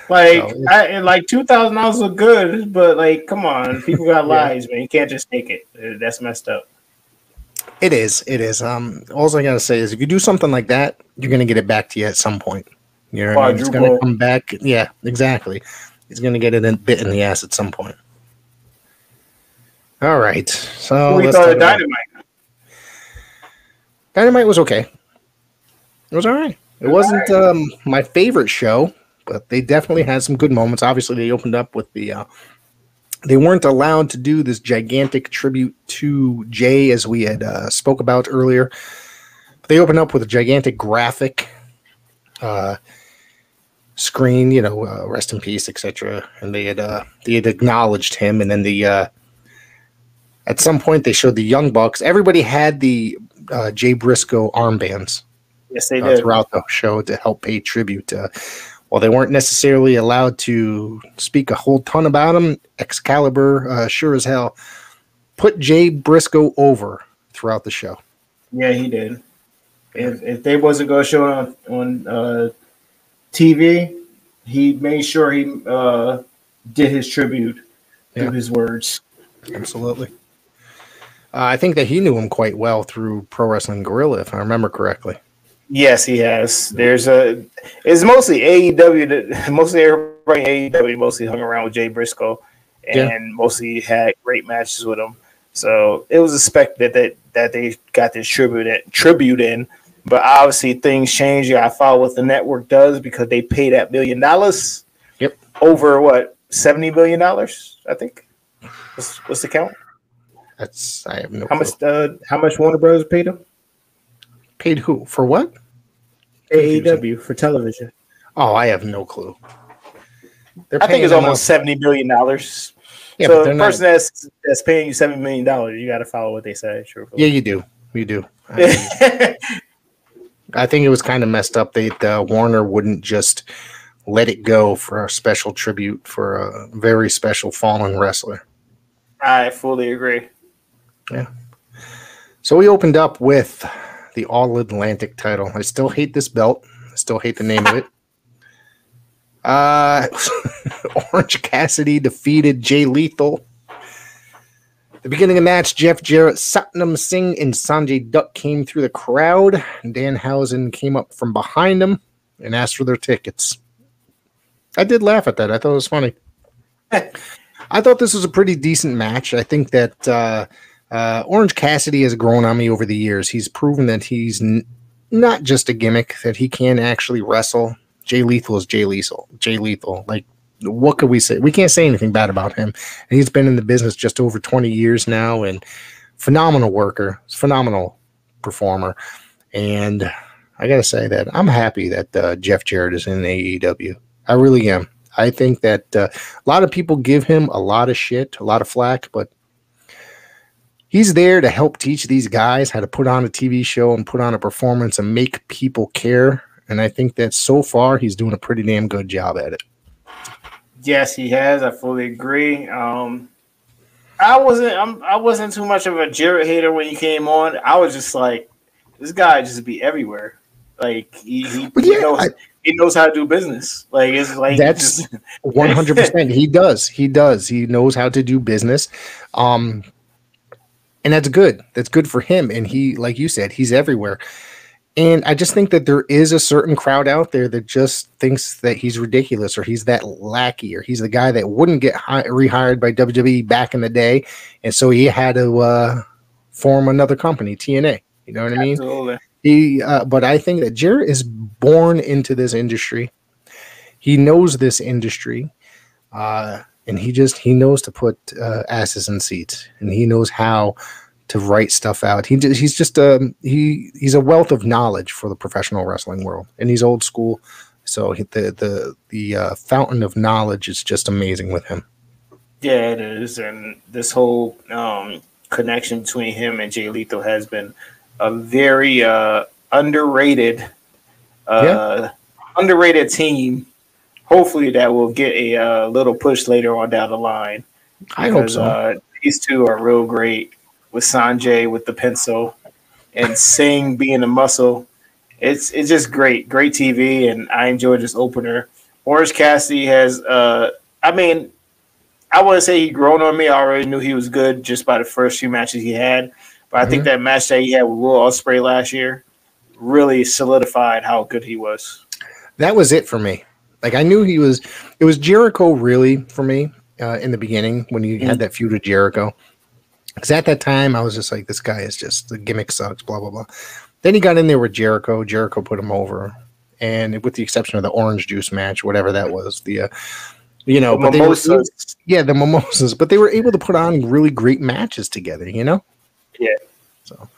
Like so, I and like two thousand dollars look good, but like, come on, people got lives, yeah. man. You can't just take it. That's messed up. It is. It is. Um, all I gotta say is, if you do something like that, you're gonna get it back to you at some point. You know, I mean? It's gonna come back. Yeah, exactly. He's gonna get it a bit in the ass at some point. All right. So we thought of Dynamite. Dynamite was okay. It was all right. It all wasn't right. um my favorite show. But they definitely had some good moments. Obviously, they opened up with the uh, – they weren't allowed to do this gigantic tribute to Jay as we had uh, spoke about earlier. But they opened up with a gigantic graphic uh, screen, you know, uh, rest in peace, et cetera. And they had uh, they had acknowledged him. And then the uh, – at some point, they showed the Young Bucks. Everybody had the uh, Jay Briscoe armbands. Yes, they uh, did. Throughout the show to help pay tribute to – Well, they weren't necessarily allowed to speak a whole ton about him. Excalibur, uh, sure as hell, put Jay Briscoe over throughout the show. Yeah, he did. If, if they wasn't going to show it on, on uh, T V, he made sure he uh, did his tribute through yeah. his words. Absolutely. Uh, I think that he knew him quite well through Pro Wrestling Guerrilla, if I remember correctly. Yes, he has. There's a. It's mostly A E W. That, mostly everybody in A E W mostly hung around with Jay Briscoe, and yeah. mostly had great matches with him. So it was expected that that they got this tribute at, tribute in, but obviously things change. You gotta follow what the network does because they pay that billion dollars. Yep. Over what seventy billion dollars? I think. What's, what's the count? That's I have no. How clue. much? Uh, how much Warner Brothers paid him? Paid who? For what? A E W, for television. Oh, I have no clue. They're I think it's almost enough. seventy million dollars. Yeah, so the person not... that's, that's paying you seventy million dollars, you got to follow what they say. Truthfully. Yeah, you do. You do. I, mean, I think it was kind of messed up that uh, Warner wouldn't just let it go for a special tribute for a very special fallen wrestler. I fully agree. Yeah. So we opened up with... the All Atlantic title. I still hate this belt. I still hate the name of it. Uh, Orange Cassidy defeated Jay Lethal. At the beginning of the match, Jeff Jarrett, Satnam Singh, and Sanjay Dutt came through the crowd. Danhausen came up from behind them and asked for their tickets. I did laugh at that. I thought it was funny. I thought this was a pretty decent match. I think that uh, uh, Orange Cassidy has grown on me over the years. He's proven that he's n- not just a gimmick, that he can actually wrestle. Jay Lethal is Jay Lethal. Jay Lethal, like, what could we say? We can't say anything bad about him. And he's been in the business just over twenty years now, and phenomenal worker, phenomenal performer. And I got to say that I'm happy that uh, Jeff Jarrett is in A E W. I really am. I think that uh, a lot of people give him a lot of shit, a lot of flack, but he's there to help teach these guys how to put on a T V show and put on a performance and make people care. And I think that so far he's doing a pretty damn good job at it. Yes, he has. I fully agree. Um, I wasn't. I'm, I wasn't too much of a Jarrett hater when he came on. I was just like, this guy just be everywhere. Like he, he, yeah, he knows, I, he knows how to do business. Like it's like that's one hundred percent. He does. He does. He knows how to do business. Um, and that's good. That's good for him. And he, like you said, he's everywhere. And I just think that there is a certain crowd out there that just thinks that he's ridiculous or he's that lackey or he's the guy that wouldn't get hi- rehired by W W E back in the day. And so he had to uh, form another company, T N A. You know what I mean? Absolutely. He, uh, but I think that Jarrett is born into this industry. He knows this industry. Uh, and he just he knows to put uh, asses in seats. And he knows how to write stuff out. He he's just a he he's a wealth of knowledge for the professional wrestling world, and he's old school, so he, the the the uh, fountain of knowledge is just amazing with him. Yeah, it is, and this whole um, connection between him and Jay Lethal has been a very uh, underrated, uh, yeah. underrated team. Hopefully, that will get a uh, little push later on down the line. Because, I hope so. Uh, these two are real great. With Sanjay with the pencil and Singh being a muscle. It's it's just great. Great T V, and I enjoyed this opener. Orange Cassidy has, uh, I mean, I wouldn't say he grown on me. I already knew he was good just by the first few matches he had. But I mm-hmm. think that match that he had with Will Ospreay last year really solidified how good he was. That was it for me. Like, I knew he was – it was Jericho really for me uh, in the beginning when he mm-hmm. had that feud with Jericho. Because at that time, I was just like, this guy is just, the gimmick sucks, blah, blah, blah. Then he got in there with Jericho. Jericho put him over. And with the exception of the orange juice match, whatever that was, the, uh, you know. The but mimosas. They were, yeah, the mimosas. But they were able to put on really great matches together, you know? Yeah. So,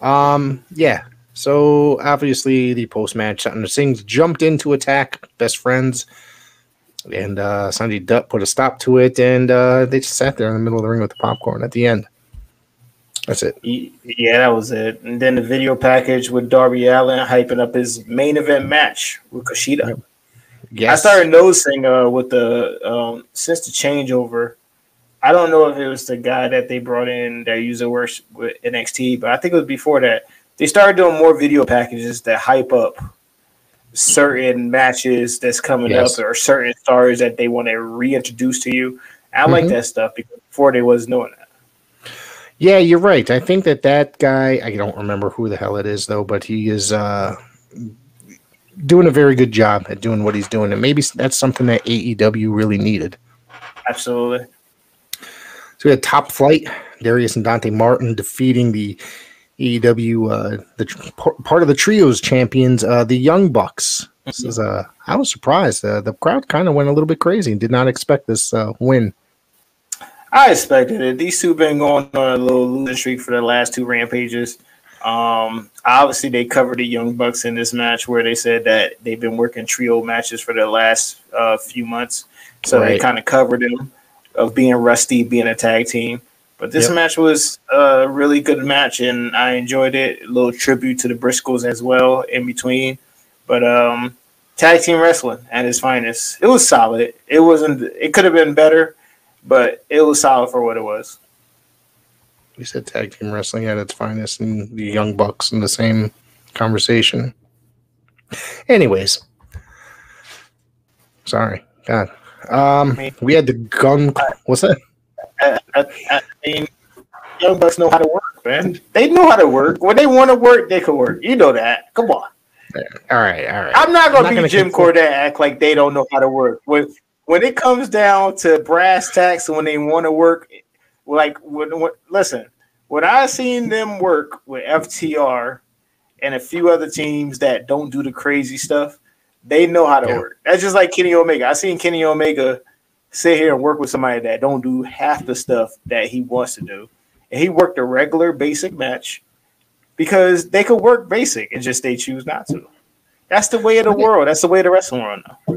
um, yeah. So, obviously, the post-match, Satnam Singh jumped into attack, best friends. And uh, Sanjay Dutt put a stop to it, and uh, they just sat there in the middle of the ring with the popcorn at the end. That's it. Yeah, that was it. And then the video package with Darby Allin hyping up his main event match with Kushida. Yes. I started noticing uh, with the um, since the changeover, I don't know if it was the guy that they brought in that used to work with N X T, but I think it was before that. They started doing more video packages that hype up certain matches that's coming yes. up or certain stars that they want to reintroduce to you. I mm-hmm. like that stuff because before they wasn't doing that. Yeah, you're right. I think that that guy, I don't remember who the hell it is though, but he is uh, doing a very good job at doing what he's doing. And maybe that's something that A E W really needed. Absolutely. So we had Top Flight, Darius and Dante Martin defeating the A E W, uh, the tr- part of the trio's champions, uh, the Young Bucks. This is uh, I was surprised. Uh, the crowd kind of went a little bit crazy and did not expect this uh, win. I expected it. These two been going on a little losing streak for the last two Rampages. Um, obviously, they covered the Young Bucks in this match where they said that they've been working trio matches for the last uh, few months. So right. they kind of covered them of being rusty, being a tag team. But this yep. match was a really good match, and I enjoyed it. A little tribute to the Briscoes as well in between. But um, tag team wrestling at its finest. It was solid. It wasn't. It could have been better, but it was solid for what it was. You said tag team wrestling at its finest, and the Young Bucks in the same conversation. Anyways, Sorry. God. Um, I mean, we had the gun. I, What's that? I, I, I mean, Young Bucks know how to work, man. They know how to work. When they want to work, they can work. You know that. Come on. All right, all right. I'm not going to be Jim Cornette act like they don't know how to work. When, when it comes down to brass tacks and when they want to work, like, when, when, listen, when I seen them work with F T R and a few other teams that don't do the crazy stuff, they know how to yeah. work. That's just like Kenny Omega. I seen Kenny Omega sit here and work with somebody that don't do half the stuff that he wants to do. And he worked a regular basic match because they could work basic and just they choose not to. That's the way of the world. That's the way of the wrestling world now.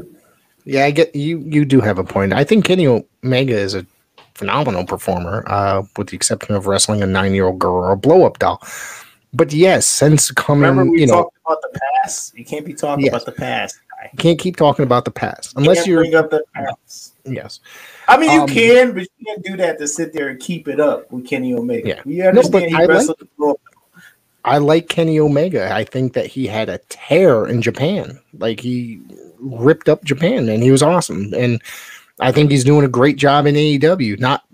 Yeah, I get you. You do have a point. I think Kenny Omega is a phenomenal performer, uh, with the exception of wrestling a nine-year-old girl or a blow-up doll. But yes, since coming, remember we you talked know, about the past. You can't be talking yes. about the past. Guy. You can't keep talking about the past unless you you're bring up the past. Yes, I mean you um, can, but you can't do that to sit there and keep it up with Kenny Omega. Yeah, we understand no, he I wrestled like, the blow-up. I like Kenny Omega. I think that he had a tear in Japan. Like he ripped up Japan, and he was awesome. And I think he's doing a great job in A E W. Not,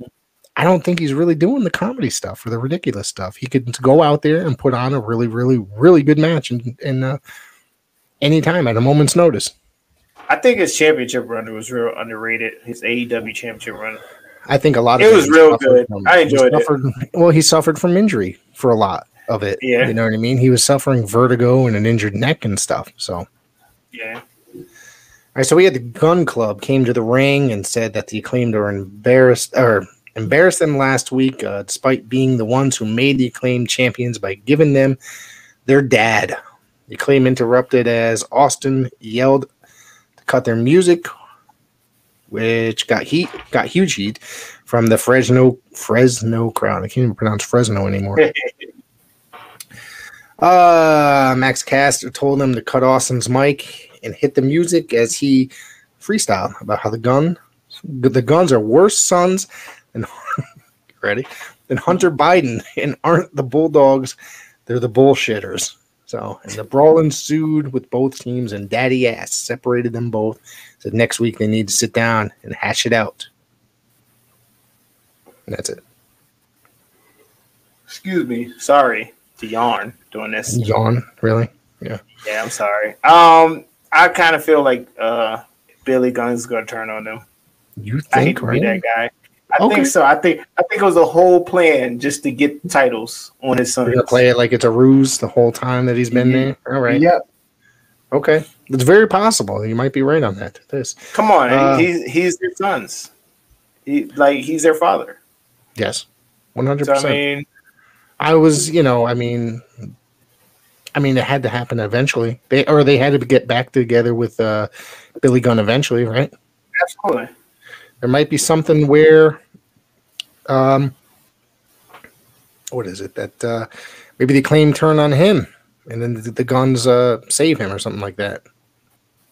I don't think he's really doing the comedy stuff or the ridiculous stuff. He could go out there and put on a really, really, really good match in, in uh, any time at a moment's notice. I think his championship run was real underrated. His A E W championship run. I think a lot of it was real good. From, I enjoyed he suffered, it. Well, he suffered from injury for a lot of it, yeah. You know what I mean? He was suffering vertigo and an injured neck and stuff. So, yeah. All right. So we had the Gun Club came to the ring and said that the Acclaimed are embarrassed or embarrassed them last week, uh, despite being the ones who made the Acclaimed champions by giving them their dad. The Acclaimed interrupted as Austin yelled to cut their music, which got heat, got huge heat from the Fresno Fresno crowd. I can't even pronounce Fresno anymore. Uh, Max Caster told him to cut Austin's mic and hit the music as he freestyled about how the gun, the guns are worse sons than, ready, than Hunter Biden and aren't the Bulldogs, they're the bullshitters. So, and the brawl ensued with both teams and Daddy Ass separated them both. Said next week they need to sit down and hash it out. And that's it. Excuse me. Sorry. Yawn doing this yawn really yeah yeah I'm sorry. um I kind of feel like uh Billy Gunn's gonna turn on them. You think? I hate to right? be that guy. I okay. think so. I think I think it was a whole plan just to get titles on his son. You're gonna play it like it's a ruse the whole time that he's been yeah. there. All right. Yep. Okay, it's very possible. You might be right on that. This come on, uh, he's he's their sons. He, like he's their father. Yes, one hundred percent. I was, you know, I mean, I mean, it had to happen eventually. They or they had to get back together with uh, Billy Gunn eventually, right? Absolutely. There might be something where, um, what is it that uh, maybe the Acclaim turn on him, and then the, the Guns uh, save him or something like that.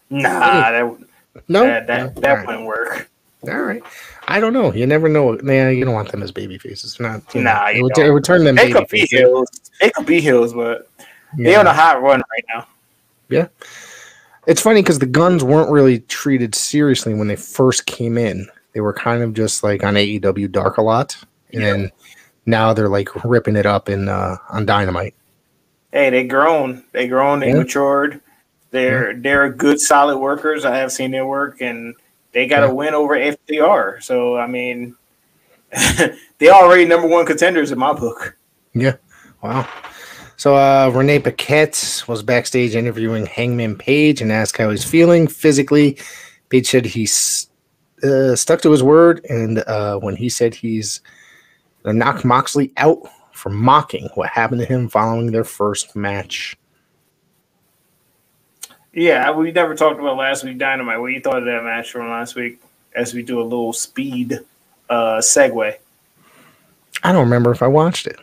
Nah, that no, that that, that right. wouldn't work. All right, I don't know. You never know. Nah, you don't want them as baby faces. Not you nah. Know. You it, would, it would turn them. They could be heels. They could be heels, but yeah. they're on a hot run right now. Yeah, it's funny because the Guns weren't really treated seriously when they first came in. They were kind of just like on A E W Dark a lot, and yeah. then now they're like ripping it up in uh, on Dynamite. Hey, they grown. They grown. They yeah. matured. They're yeah. they're good, solid workers. I have seen their work and. They got yeah. a win over F T R. So, I mean, they're already number one contenders in my book. Yeah. Wow. So, uh, Renee Paquette was backstage interviewing Hangman Page and asked how he's feeling physically. Page said he uh, stuck to his word. And uh, when he said he's going to knock Moxley out for mocking what happened to him following their first match. Yeah, we never talked about last week Dynamite. What you thought of that match from last week as we do a little speed uh, segue? I don't remember if I watched it.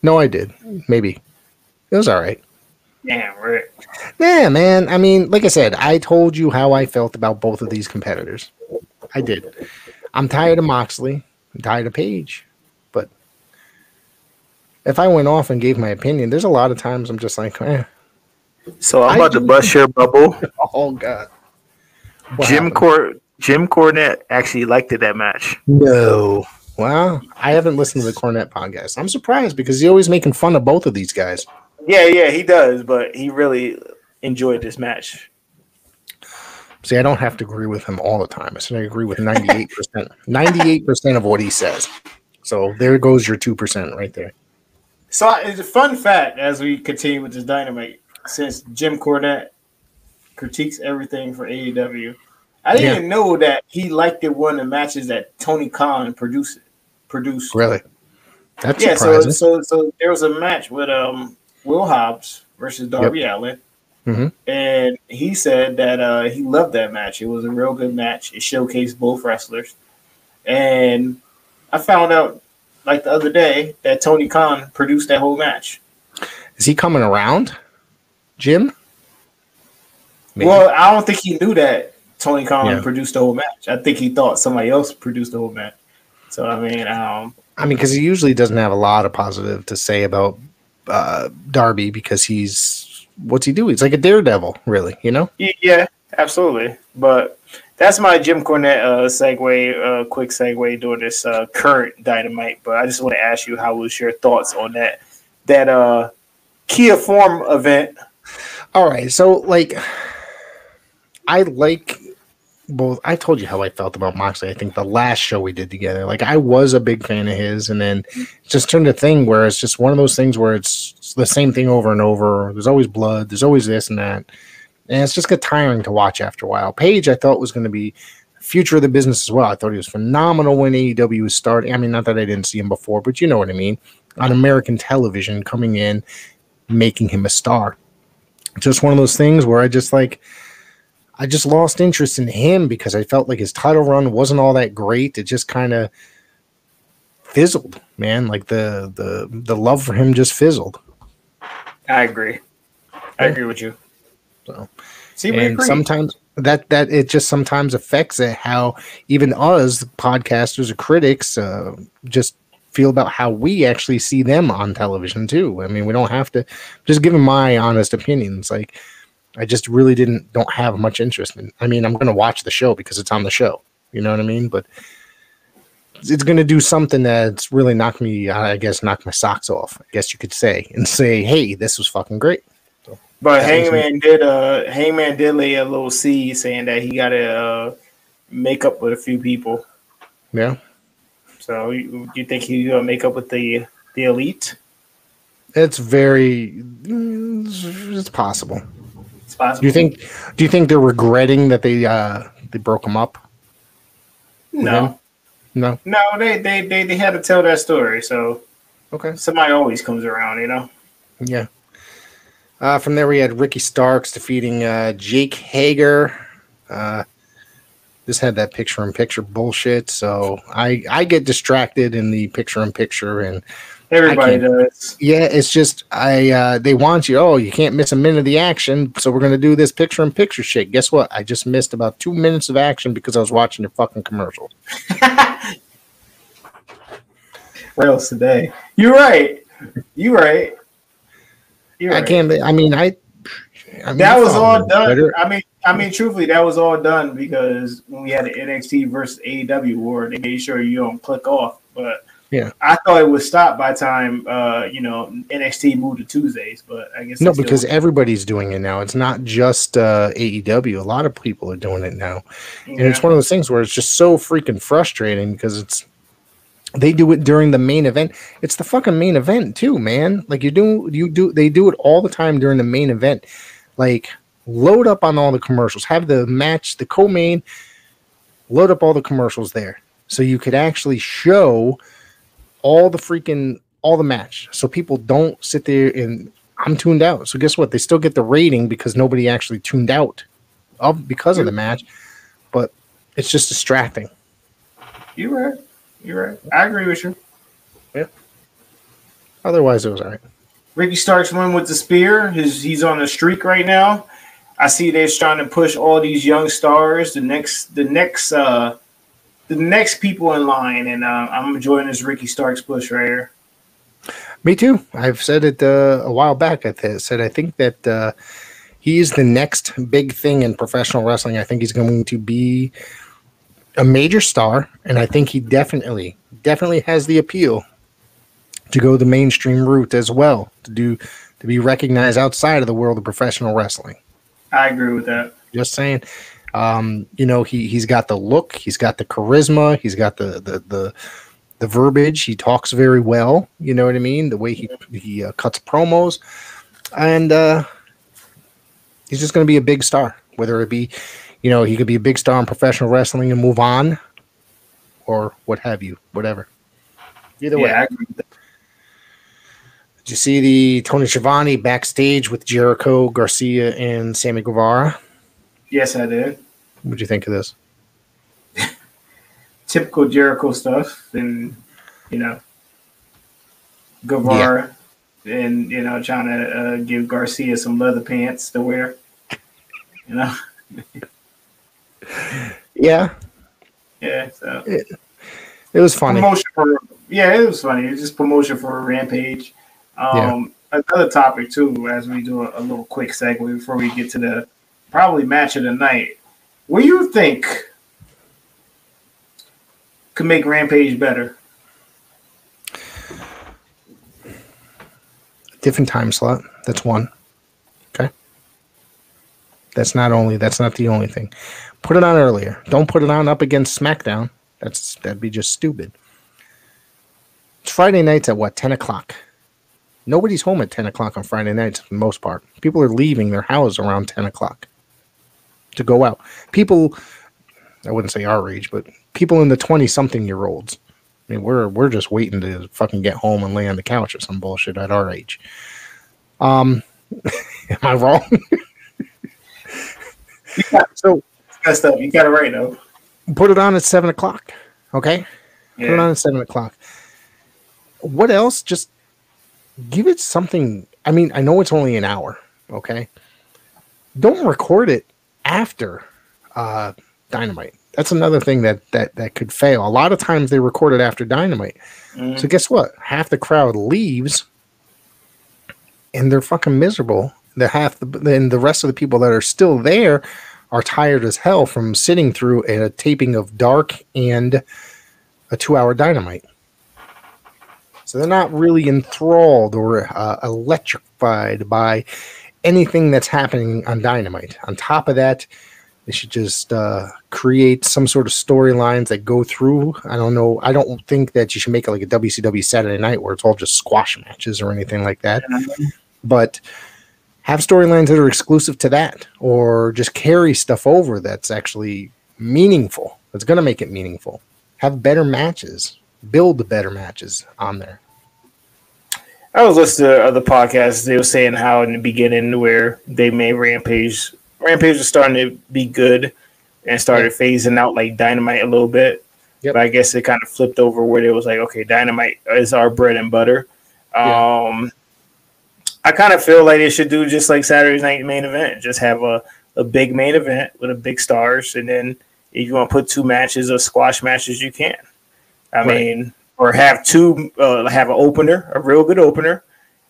No, I did. Maybe. It was all right. Damn, Rick. Yeah, man. I mean, like I said, I told you how I felt about both of these competitors. I did. I'm tired of Moxley. I'm tired of Page. But if I went off and gave my opinion, there's a lot of times I'm just like, eh. So I'm about to bust your bubble. Oh, God. What Jim Cor- Jim Cornette actually liked it that match. No. Wow. I haven't listened to the Cornette podcast. I'm surprised because he's always making fun of both of these guys. Yeah, yeah, he does, but he really enjoyed this match. See, I don't have to agree with him all the time. I said I agree with ninety-eight percent. ninety-eight percent of what he says. So there goes your two percent right there. So it's a fun fact as we continue with this Dynamite, since Jim Cornette critiques everything for A E W. I didn't yeah. even know that he liked it one of the matches that Tony Khan produced. Produced really? That's yeah. So, so so there was a match with um Will Hobbs versus Darby yep. Allin, mm-hmm. and he said that uh, he loved that match. It was a real good match. It showcased both wrestlers, and I found out like the other day that Tony Khan produced that whole match. Is he coming around, Jim? Maybe. Well, I don't think he knew that Tony Khan yeah. produced the whole match. I think he thought somebody else produced the whole match. So, I mean, um, I mean, because he usually doesn't have a lot of positive to say about uh, Darby because he's what's he do? He's like a daredevil, really, you know? Yeah, absolutely. But that's my Jim Cornette uh, segue, uh, quick segue during this uh, current Dynamite. But I just want to ask you, how was your thoughts on that that uh, Kia Form event? All right, so like, I like. Both, I told you how I felt about Moxley. I think the last show we did together, like I was a big fan of his, and then it just turned a thing where it's just one of those things where it's, it's the same thing over and over. There's always blood. There's always this and that, and it's just got tiring to watch after a while. Paige, I thought was going to be future of the business as well. I thought he was phenomenal when A E W was starting. I mean, not that I didn't see him before, but you know what I mean. On American television, coming in, making him a star. Just one of those things where I just like. I just lost interest in him because I felt like his title run wasn't all that great. It just kind of fizzled, man. Like the the the love for him just fizzled. I agree. I yeah. agree with you. So, see, we and agree. Sometimes that that it just sometimes affects it how even us podcasters or critics uh, just feel about how we actually see them on television too. I mean, we don't have to just give them my honest opinions, like. I just really didn't don't have much interest in. I mean, I'm going to watch the show because it's on the show. You know what I mean? But it's going to do something that's really knocked me, I guess, knocked my socks off, I guess you could say, and say, hey, this was fucking great. So, but Hangman did, uh, Hangman did lay a little seed saying that he got to uh, make up with a few people. Yeah. So you, you think he's going to make up with the, the elite? It's very, it's possible. Do you think? Do you think they're regretting that they uh, they broke them up? No, no, no. They, they they they had to tell that story. So okay, somebody always comes around, you know. Yeah. Uh, from there, we had Ricky Starks defeating uh, Jake Hager. Uh, this had that picture-in-picture bullshit, so I I get distracted in the picture-in-picture and. Everybody does. Yeah, it's just I. Uh, they want you. Oh, you can't miss a minute of the action, so we're gonna do this picture-in-picture shit. Guess what? I just missed about two minutes of action because I was watching your fucking commercial. What else today? You're right. You're right. You're I right. can't. I mean, I. I mean, that was all done. Twitter. I mean, I mean, truthfully, that was all done because when we had the N X T versus A E W war, they made sure you don't click off, but. Yeah, I thought it would stop by the time uh, you know N X T moved to Tuesdays, but I guess no, because everybody's doing it now. It's not just uh, A E W. A lot of people are doing it now, yeah. and it's one of those things where it's just so freaking frustrating because it's they do it during the main event. It's the fucking main event too, man. Like you do, you do. They do it all the time during the main event. Like load up on all the commercials. Have the match, the co-main. Load up all the commercials there, so you could actually show. All the freaking, all the match. So people don't sit there and I'm tuned out. So guess what? They still get the rating because nobody actually tuned out of because of the match. But it's just distracting. You're right. You're right. I agree with you. Yeah. Otherwise, it was all right. Ricky Starks won with the spear. His, he's on a streak right now. I see they're trying to push all these young stars. The next, the next, uh, The next people in line, and uh, I'm enjoying this Ricky Starks push right here. Me too. I've said it uh, a while back. I th- said I think that uh, He is the next big thing in professional wrestling. I think he's going to be a major star, and I think he definitely, definitely has the appeal to go the mainstream route as well, to do to be recognized outside of the world of professional wrestling. I agree with that. Just saying. Um, you know, he, he's got the look, he's got the charisma, he's got the the the, the verbiage. He talks very well, you know what I mean? The way he, he uh, cuts promos. And uh, he's just going to be a big star, whether it be, you know, he could be a big star in professional wrestling and move on or what have you, whatever. Either yeah, way. I agree with that. Did you see the Tony Schiavone backstage with Jericho, Garcia, and Sammy Guevara? Yes, I did. What did you think of this? Typical Jericho stuff, and you know, Guevara, yeah. and you know, trying to uh, give Garcia some leather pants to wear. You know. yeah. Yeah. So it, it was funny. Promotion for, yeah, it was funny. It was just promotion for a Rampage. Um, yeah. Another topic too, as we do a, a little quick segue before we get to the. Probably match of the night. What do you think could make Rampage better? A different time slot. That's one. Okay. That's not only. That's not the only thing. Put it on earlier. Don't put it on up against SmackDown. That's that'd be just stupid. It's Friday nights at what? Ten o'clock. Nobody's home at ten o'clock on Friday nights for the most part. People are leaving their house around ten o'clock. To go out. People, I wouldn't say our age, but people in the twenty-something-year-olds. I mean, we're we're just waiting to fucking get home and lay on the couch or some bullshit at our age. Um, am I wrong? yeah, so messed up. You got it right, though. Put it on at seven o'clock, okay? Yeah. Put it on at seven o'clock. What else? Just give it something. I mean, I know it's only an hour, okay? Don't record it after uh, Dynamite. That's another thing that, that that could fail. A lot of times they record it after Dynamite. Mm. So guess what? Half the crowd leaves and they're fucking miserable. The half the, then the rest of the people that are still there are tired as hell from sitting through a, a taping of Dark and a two-hour Dynamite. So they're not really enthralled or uh, electrified by anything that's happening on Dynamite. On top of that, they should just uh, create some sort of storylines that go through. I don't know. I don't think that you should make it like a W C W Saturday night where it's all just squash matches or anything like that. But have storylines that are exclusive to that or just carry stuff over that's actually meaningful. That's going to make it meaningful. Have better matches. Build better matches on there. I was listening to other podcasts. They were saying how in the beginning where they made Rampage. Rampage was starting to be good and started phasing out like Dynamite a little bit. Yep. But I guess it kind of flipped over where it was like, okay, Dynamite is our bread and butter. Yeah. Um, I kind of feel like they should do just like Saturday night main event. Just have a, a big main event with a big stars. And then if you want to put two matches or squash matches, you can. I right. mean... Or have two, uh, have an opener, a real good opener,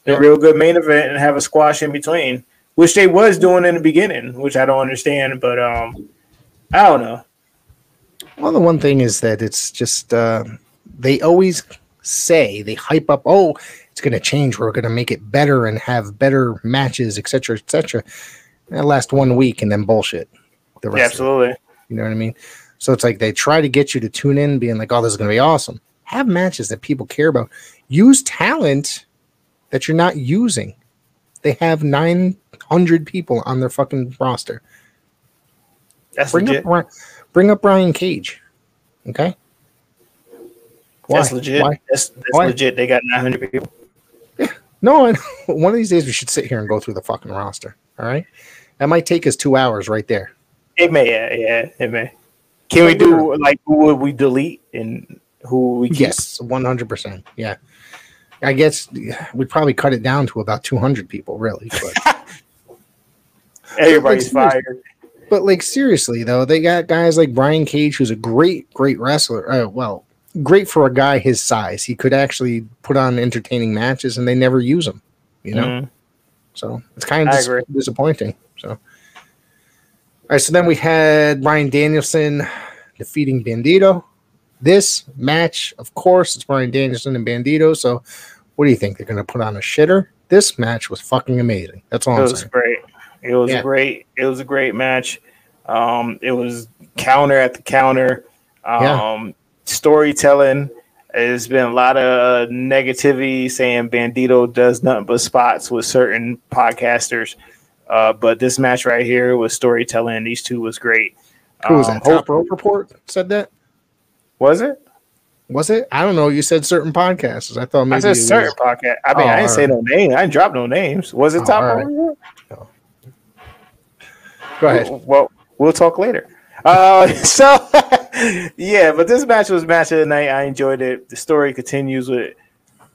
yeah. a real good main event, and have a squash in between, which they was doing in the beginning, which I don't understand. But um, I don't know. Well, the one thing is that it's just uh, they always say they hype up, oh, it's going to change. We're going to make it better and have better matches, et cetera, et cetera. And that lasts one week and then bullshit. The rest yeah, absolutely. You know what I mean? So it's like they try to get you to tune in, being like, oh, this is going to be awesome. Have matches that people care about. Use talent that you're not using. They have nine hundred people on their fucking roster. That's bring legit. Up, bring up Brian Cage. Okay? Why? That's legit. Why? That's, that's Why? legit. They got nine hundred people. Yeah. No, I know. One of these days we should sit here and go through the fucking roster. All right? That might take us two hours right there. It may. Yeah, yeah it may. Can we do, like, who would we delete and... Who we keep. Yes, one hundred percent. Yeah. I guess we'd probably cut it down to about two hundred people, really. But. Everybody's fired. But, like, seriously, though, they got guys like Brian Cage, who's a great, great wrestler. Uh, well, great for a guy his size. He could actually put on entertaining matches, and they never use him, you know? Mm-hmm. So it's kind of dis- disappointing. So, all right. So then we had Brian Danielson defeating Bandido. This match, of course, it's Brian Danielson and Bandido. So, what do you think? They're going to put on a shitter? This match was fucking amazing. That's all I'm saying. It was great. It was yeah. great. It was a great match. Um, it was counter at the counter. Um, yeah. Storytelling. There's been a lot of negativity saying Bandido does nothing but spots with certain podcasters. Uh, but this match right here was storytelling. These two was great. Who was um, that? Top Rope Report said that? Was it? Was it? I don't know. You said certain podcasters. I thought maybe I said certain podcast. I mean, oh, I didn't say right. no name. I didn't drop no names. Was it oh, Top Rope Report? Right. No. Go ahead. Well, well, we'll talk later. Uh, so, yeah, but this match was match of the night. I enjoyed it. The story continues with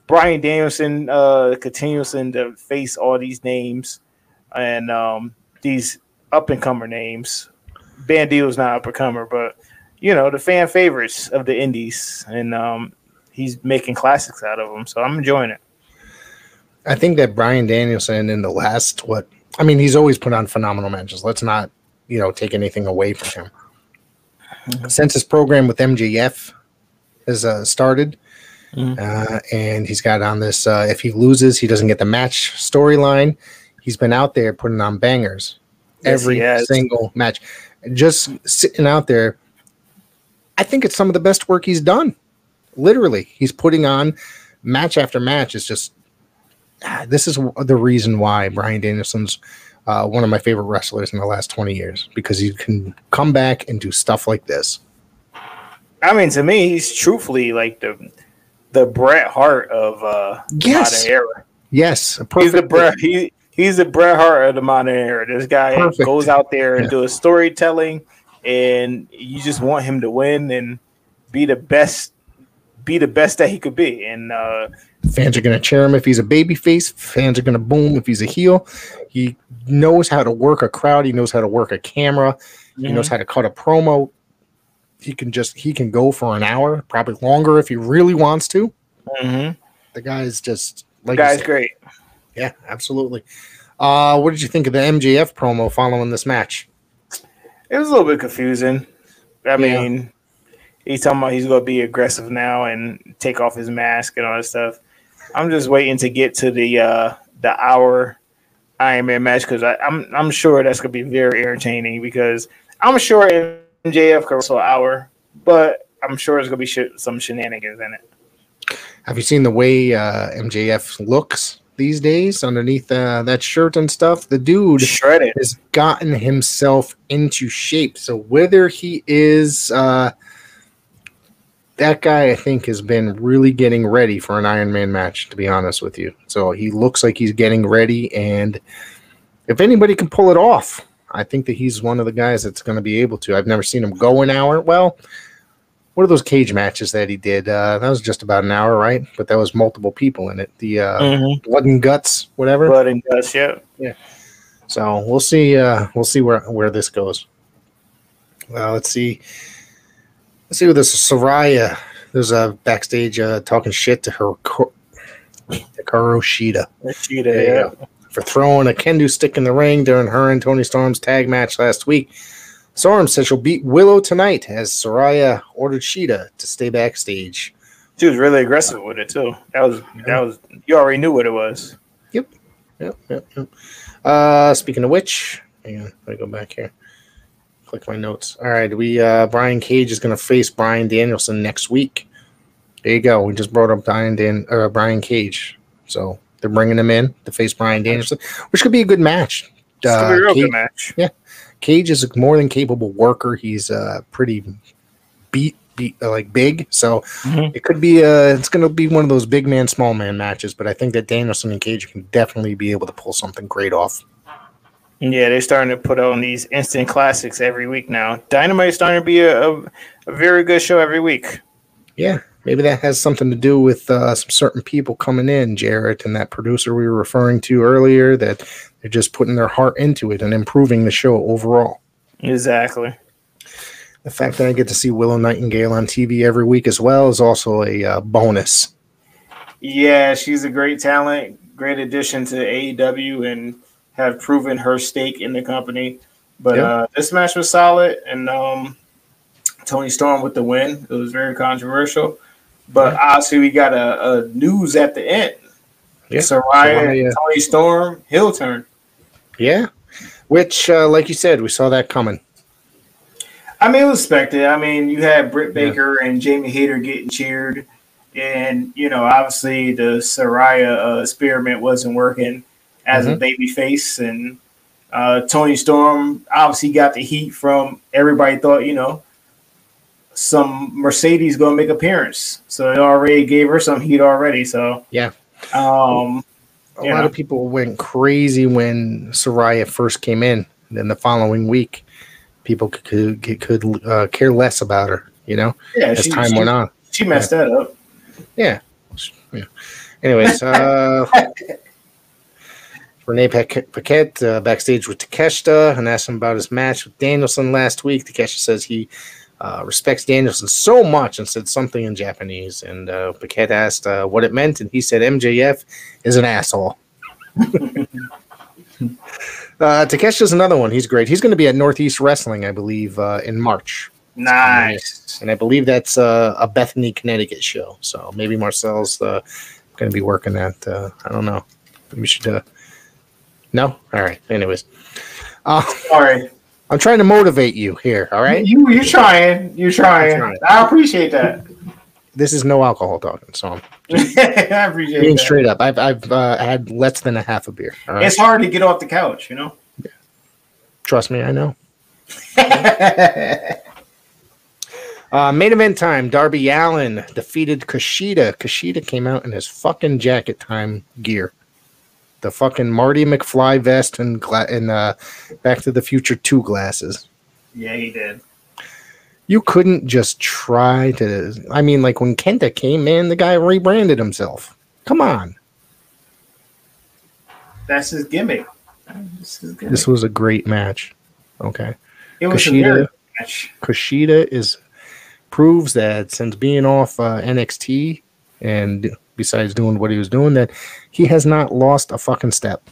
Brian Danielson uh, continuing to face all these names and um, these up-and-comer names. Bandido's not up-and-comer, but, you know, the fan favorites of the indies, and um, he's making classics out of them, so I'm enjoying it. I think that Brian Danielson in the last, what, I mean, he's always put on phenomenal matches. Let's not, you know, take anything away from him. Mm-hmm. Since his program with M J F has uh, started, mm-hmm. uh, and he's got on this, uh, if he loses, he doesn't get the match storyline. He's been out there putting on bangers yes, every single match. Just sitting out there, I think it's some of the best work he's done. Literally, he's putting on match after match. It's just, ah, this is the reason why Brian Danielson's Uh, one of my favorite wrestlers in the last twenty years, because you can come back and do stuff like this. I mean, to me, he's truthfully like the the Bret Hart of uh, yes. modern era. Yes, he's the Bret he, he's the Bret Hart of the modern era. This guy perfect. goes out there and yeah. does storytelling, and you just want him to win and be the best, be the best that he could be. And uh, fans are going to cheer him if he's a babyface. Fans are going to boom if he's a heel. He knows how to work a crowd. He knows how to work a camera. Mm-hmm. He knows how to cut a promo. He can just he can go for an hour, probably longer if he really wants to. Mm-hmm. The guy is just like the guy's great. Yeah, absolutely. Uh, what did you think of the M J F promo following this match? It was a little bit confusing. I yeah. mean, he's talking about he's going to be aggressive now and take off his mask and all that stuff. I'm just waiting to get to the uh, the hour Iron Man match, because I'm I'm sure that's gonna be very entertaining, because I'm sure M J F could wrestle an hour, but I'm sure there's gonna be sh- some shenanigans in it. Have you seen the way uh, M J F looks these days underneath uh, that shirt and stuff? The dude shredded. Has gotten himself into shape. So whether he is uh, that guy, I think, has been really getting ready for an Iron Man match, to be honest with you. So he looks like he's getting ready, and if anybody can pull it off, I think that he's one of the guys that's going to be able to. I've never seen him go an hour. Well, what are those cage matches that he did? Uh, that was just about an hour, right? But that was multiple people in it. The uh, mm-hmm. blood and guts, whatever. Blood and guts, yeah, yeah. So we'll see. Uh, we'll see where where this goes. Well, let's see. Let's see what this is. Saraya, there's a backstage uh, talking shit to her co- to Kushida. Kushida, yeah. Go, for throwing a kendo stick in the ring during her and Toni Storm's tag match last week. Storm said she'll beat Willow tonight as Saraya ordered Shida to stay backstage. She was really aggressive with it too. That was that was you already knew what it was. Yep. Yep. Yep. yep. Uh, speaking of which, hang on, let me go back here. Click my notes. All right, we uh, Brian Cage is going to face Brian Danielson next week. There you go. We just brought up Brian Dan uh, Brian Cage, so they're bringing him in to face Brian Danielson, which could be a good match. Uh, it's a real Cage, good match. Yeah, Cage is a more than capable worker. He's uh, pretty beat, beat uh, like big, so mm-hmm. it could be. Uh, it's going to be one of those big man, small man matches. But I think that Danielson and Cage can definitely be able to pull something great off. Yeah, they're starting to put on these instant classics every week now. Dynamite is starting to be a, a, a very good show every week. Yeah, maybe that has something to do with uh, some certain people coming in, Jarrett, and that producer we were referring to earlier, that they're just putting their heart into it and improving the show overall. Exactly. The fact that I get to see Willow Nightingale on T V every week as well is also a uh, bonus. Yeah, she's a great talent, great addition to A E W, and have proven her stake in the company. But yeah. uh, this match was solid, and um, Toni Storm with the win. It was very controversial. But yeah. obviously we got a, a news at the end. Yeah. Saraya, Saraya yeah. Toni Storm, heel turn. Yeah, which, uh, like you said, we saw that coming. I mean, it was expected. I mean, you had Britt Baker yeah. and Jamie Hayter getting cheered. And, you know, obviously the Saraya uh, experiment wasn't working as mm-hmm. a baby face. And uh, Toni Storm obviously got the heat from everybody thought, you know, some Mercedes going to make appearance. So it already gave her some heat already. So, yeah. Um, a lot know. of people went crazy when Saraya first came in. And then the following week, people could could, could uh, care less about her, you know, yeah, as she, time she, went on. She messed yeah. that up. Yeah. yeah. Anyways, uh, Renee Paquette uh, backstage with Takeshita and asked him about his match with Danielson last week. Takeshita says he uh, respects Danielson so much and said something in Japanese. And uh, Paquette asked uh, what it meant, and he said M J F is an asshole. Uh, Takeshita's another one. He's great. He's going to be at Northeast Wrestling, I believe, uh, in March. Nice. And I believe that's uh, a Bethany, Connecticut show. So maybe Marcel's uh, going to be working that. Uh, I don't know. We should. Uh... No? All right. Anyways. Uh, Sorry. I'm trying to motivate you here. All right? You, you're trying. You're trying. trying. I appreciate that. This is no alcohol talking, so I'm I appreciate being that. straight up. I've I've uh, had less than a half a beer. All right? It's hard to get off the couch, you know. Yeah. Trust me, I know. uh, main event time. Darby Allin defeated Kushida. Kushida came out in his fucking jacket time gear, the fucking Marty McFly vest and gla- and uh, Back to the Future two glasses. Yeah, he did. You couldn't just try to. I mean, like when Kenta came in, the guy rebranded himself. Come on. That's his gimmick. This, his gimmick. This was a great match. Okay. It was Kushida, a great match. Kushida is, proves that since being off uh, N X T and besides doing what he was doing, that he has not lost a fucking step.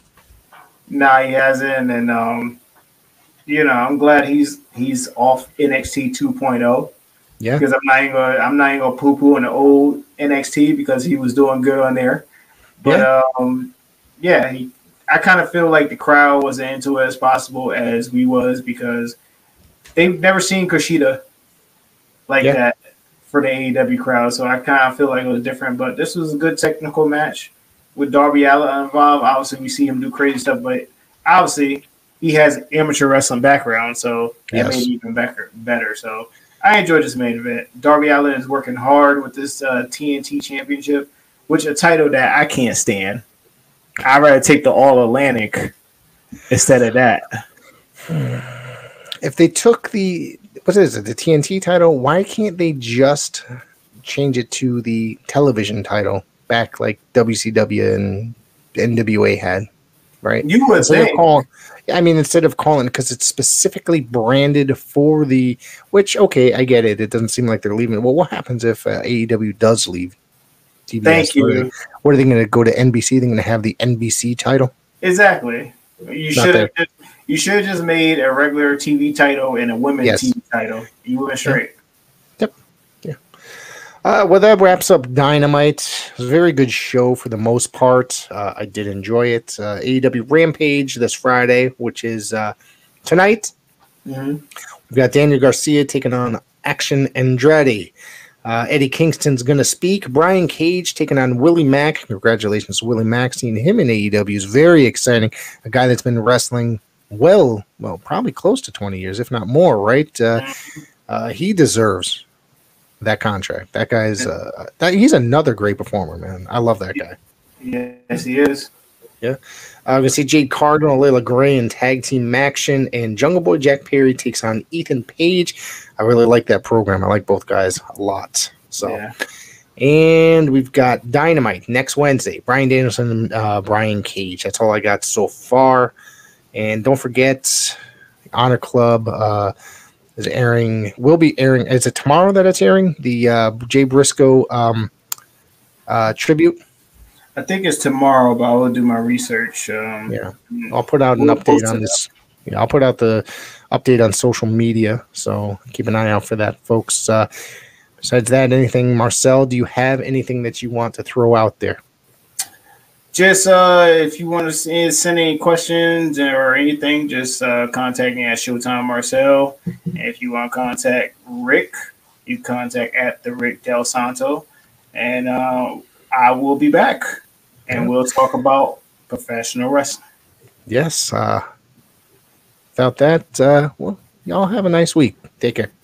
Nah, he hasn't. And, um, you know, I'm glad he's he's off N X T two point oh. Yeah. Because I'm not even gonna, I'm not even gonna poo-poo in the old N X T because he was doing good on there. But yeah, um, yeah he, I kind of feel like the crowd was into it as possible as we was because they've never seen Kushida like yeah. that for the A E W crowd. So I kind of feel like it was different. But this was a good technical match with Darby Allin involved. Obviously, we see him do crazy stuff, but obviously he has amateur wrestling background, so yes. it made it even better, better. So I enjoyed this main event. Darby Allin is working hard with this uh, T N T Championship, which a title that I can't stand. I'd rather take the All Atlantic instead of that. If they took the what is it, the T N T title, why can't they just change it to the television title back like W C W and N W A had? Right, you would instead think. Call, I mean, instead of calling, because it's specifically branded for the. Which, okay, I get it. It doesn't seem like they're leaving. Well, what happens if uh, A E W does leave? T B S? Thank you. What are they, what are they going to go to N B C? They're going to have the N B C title. Exactly. You should. You should have just made a regular T V title and a women's yes. T V title. You were straight. Yep. yep. Yeah. Uh, well, that wraps up Dynamite. It was a very good show for the most part. Uh, I did enjoy it. Uh, A E W Rampage this Friday, which is uh, tonight. Mm-hmm. We've got Daniel Garcia taking on Action Andrade. Uh, Eddie Kingston's going to speak. Brian Cage taking on Willie Mack. Congratulations to Willie Mack. Seeing him in A E W is very exciting. A guy that's been wrestling well, well, probably close to twenty years, if not more, right? Uh, uh, he deserves that contract. That guy's uh, that, he's another great performer, man. I love that guy. Yes, he is. Yeah, I'm uh, gonna see Jade Cardinal, Layla Gray, and tag team action, and Jungle Boy Jack Perry takes on Ethan Page. I really like that program. I like both guys a lot. So, yeah. And we've got Dynamite next Wednesday. Brian Danielson, and uh, Brian Cage. That's all I got so far. And don't forget, Honor Club. Uh, Is airing will be airing. Is it tomorrow that it's airing? The uh, Jay Briscoe um, uh, tribute. I think it's tomorrow, but I will do my research. Um, yeah, I'll put out an we'll update on this. Yeah, I'll put out the update on social media, so keep an eye out for that, folks. Uh, besides that, anything, Marcel, do you have anything that you want to throw out there? Just uh, if you want to send any questions or anything, just uh, contact me at Showtime Marcel. And if you want to contact Rick, you contact at the Rick Del Santo. And uh, I will be back, and we'll talk about professional wrestling. Yes. Uh, without that, uh, well, y'all have a nice week. Take care.